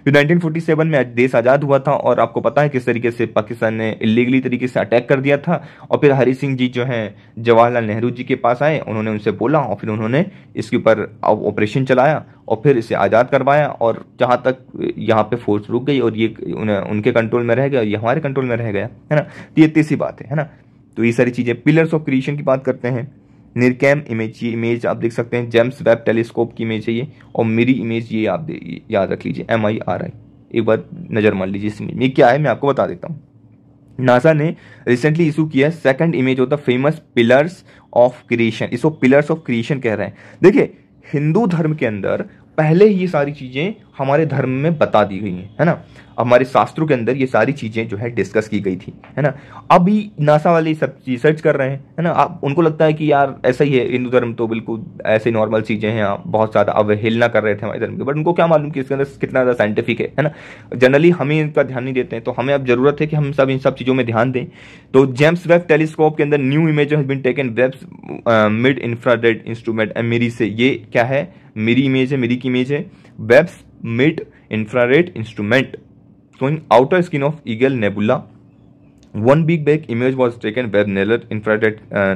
तो नाइनटीन फोर्टी सेवन में देश आज़ाद हुआ था, और आपको पता है किस तरीके से पाकिस्तान ने इलीगली तरीके से अटैक कर दिया था, और फिर हरी सिंह जी जो हैं जवाहरलाल नेहरू जी के पास आए, उन्होंने उनसे बोला, और फिर उन्होंने इसके ऊपर ऑपरेशन चलाया और फिर इसे आज़ाद करवाया, और जहाँ तक यहाँ पे फोर्स रुक गई और ये उनके कंट्रोल में रह गया और ये हमारे कंट्रोल में रह गया, है ना। तो ये तीसरी बात है, है ना। तो ये सारी चीज़ें, पिलर्स ऑफ क्रिएशन की बात करते हैं, निर्कैम इमेज, ये इमेज आप देख सकते हैं, जेम्स वेब टेलीस्कोप की इमेज है ये, और मिरी इमेज, ये आप याद रख लीजिए, एम आई आर आई, एक बार नज़र मान लीजिए इस इमेज में क्या है, मैं आपको बता देता हूँ। नासा ने रिसेंटली इशू किया है second image of the famous pillars of creation, इसको पिलर्स ऑफ क्रिएशन कह रहे हैं। देखिए, हिंदू धर्म के अंदर पहले ये सारी चीज़ें हमारे धर्म में बता दी गई हैं, है ना, हमारे शास्त्रों के अंदर ये सारी चीज़ें जो है डिस्कस की गई थी, है ना। अभी नासा वाले सब रिसर्च कर रहे हैं, है ना, आप उनको लगता है कि यार ऐसा ही है हिंदू धर्म, तो बिल्कुल ऐसे नॉर्मल चीज़ें हैं, आप बहुत ज़्यादा अवहेलना कर रहे थे हमारे धर्म की, बट उनको क्या मालूम कि इसके अंदर कितना ज़्यादा साइंटिफिक है, है ना। जनरली हमें इनका ध्यान नहीं देते हैं, तो हमें अब ज़रूरत है कि हम सब इन सब चीज़ों में ध्यान दें। तो जेम्स वेब टेलीस्कोप के अंदर new image has been taken Webb's mid infrared instrument MIRI से, ये क्या है, मिरी इमेज है, मिरी की इमेज है, Webb's mid infrared instrument showing outer skin of Eagle Nebula. One big back image was taken where Neller infrared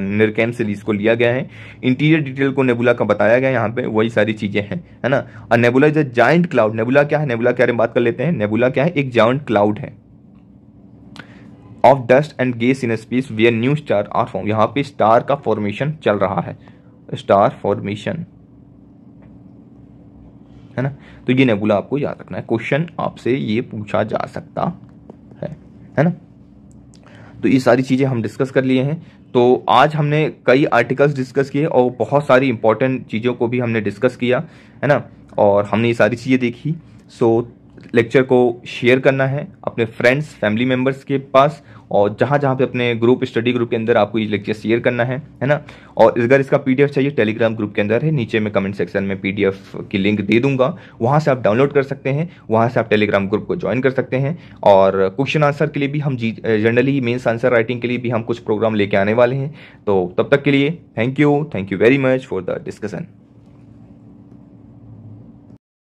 NIRCam से इसको लिया गया है। इंटीरियर डिटेल को नेबुला का बताया गया, यहाँ पे वही सारी चीज़ें हैं, है ना। और nebula is a giant cloud, nebula क्या है, नेबुला के बारे में बात कर लेते हैं। नेबुला क्या है, एक जायंट क्लाउड है of dust and gas in space where new star are form, यहाँ पे स्टार का फॉर्मेशन चल रहा है, स्टार फॉर्मेशन, है ना। तो ये नेबुला आपको याद रखना है, क्वेश्चन आपसे ये पूछा जा सकता है, है ना। तो ये सारी चीज़ें हम डिस्कस कर लिए हैं। तो आज हमने कई आर्टिकल्स डिस्कस किए और बहुत सारी इंपॉर्टेंट चीज़ों को भी हमने डिस्कस किया, है ना, और हमने ये सारी चीज़ें देखी। सो लेक्चर को शेयर करना है अपने फ्रेंड्स, फैमिली मेम्बर्स के पास, और जहाँ जहाँ पे अपने ग्रुप, स्टडी ग्रुप के अंदर आपको ये लेक्चर शेयर करना है, है ना। और अगर इसका पीडीएफ चाहिए, टेलीग्राम ग्रुप के अंदर है, नीचे मैं कमेंट सेक्शन में पीडीएफ की लिंक दे दूंगा, वहाँ से आप डाउनलोड कर सकते हैं, वहाँ से आप टेलीग्राम ग्रुप को ज्वाइन कर सकते हैं। और क्वेश्चन आंसर के लिए भी हम जनरली मेन्स आंसर राइटिंग के लिए भी हम कुछ प्रोग्राम लेके आने वाले हैं। तो तब तक के लिए thank you, thank you very much for the discussion.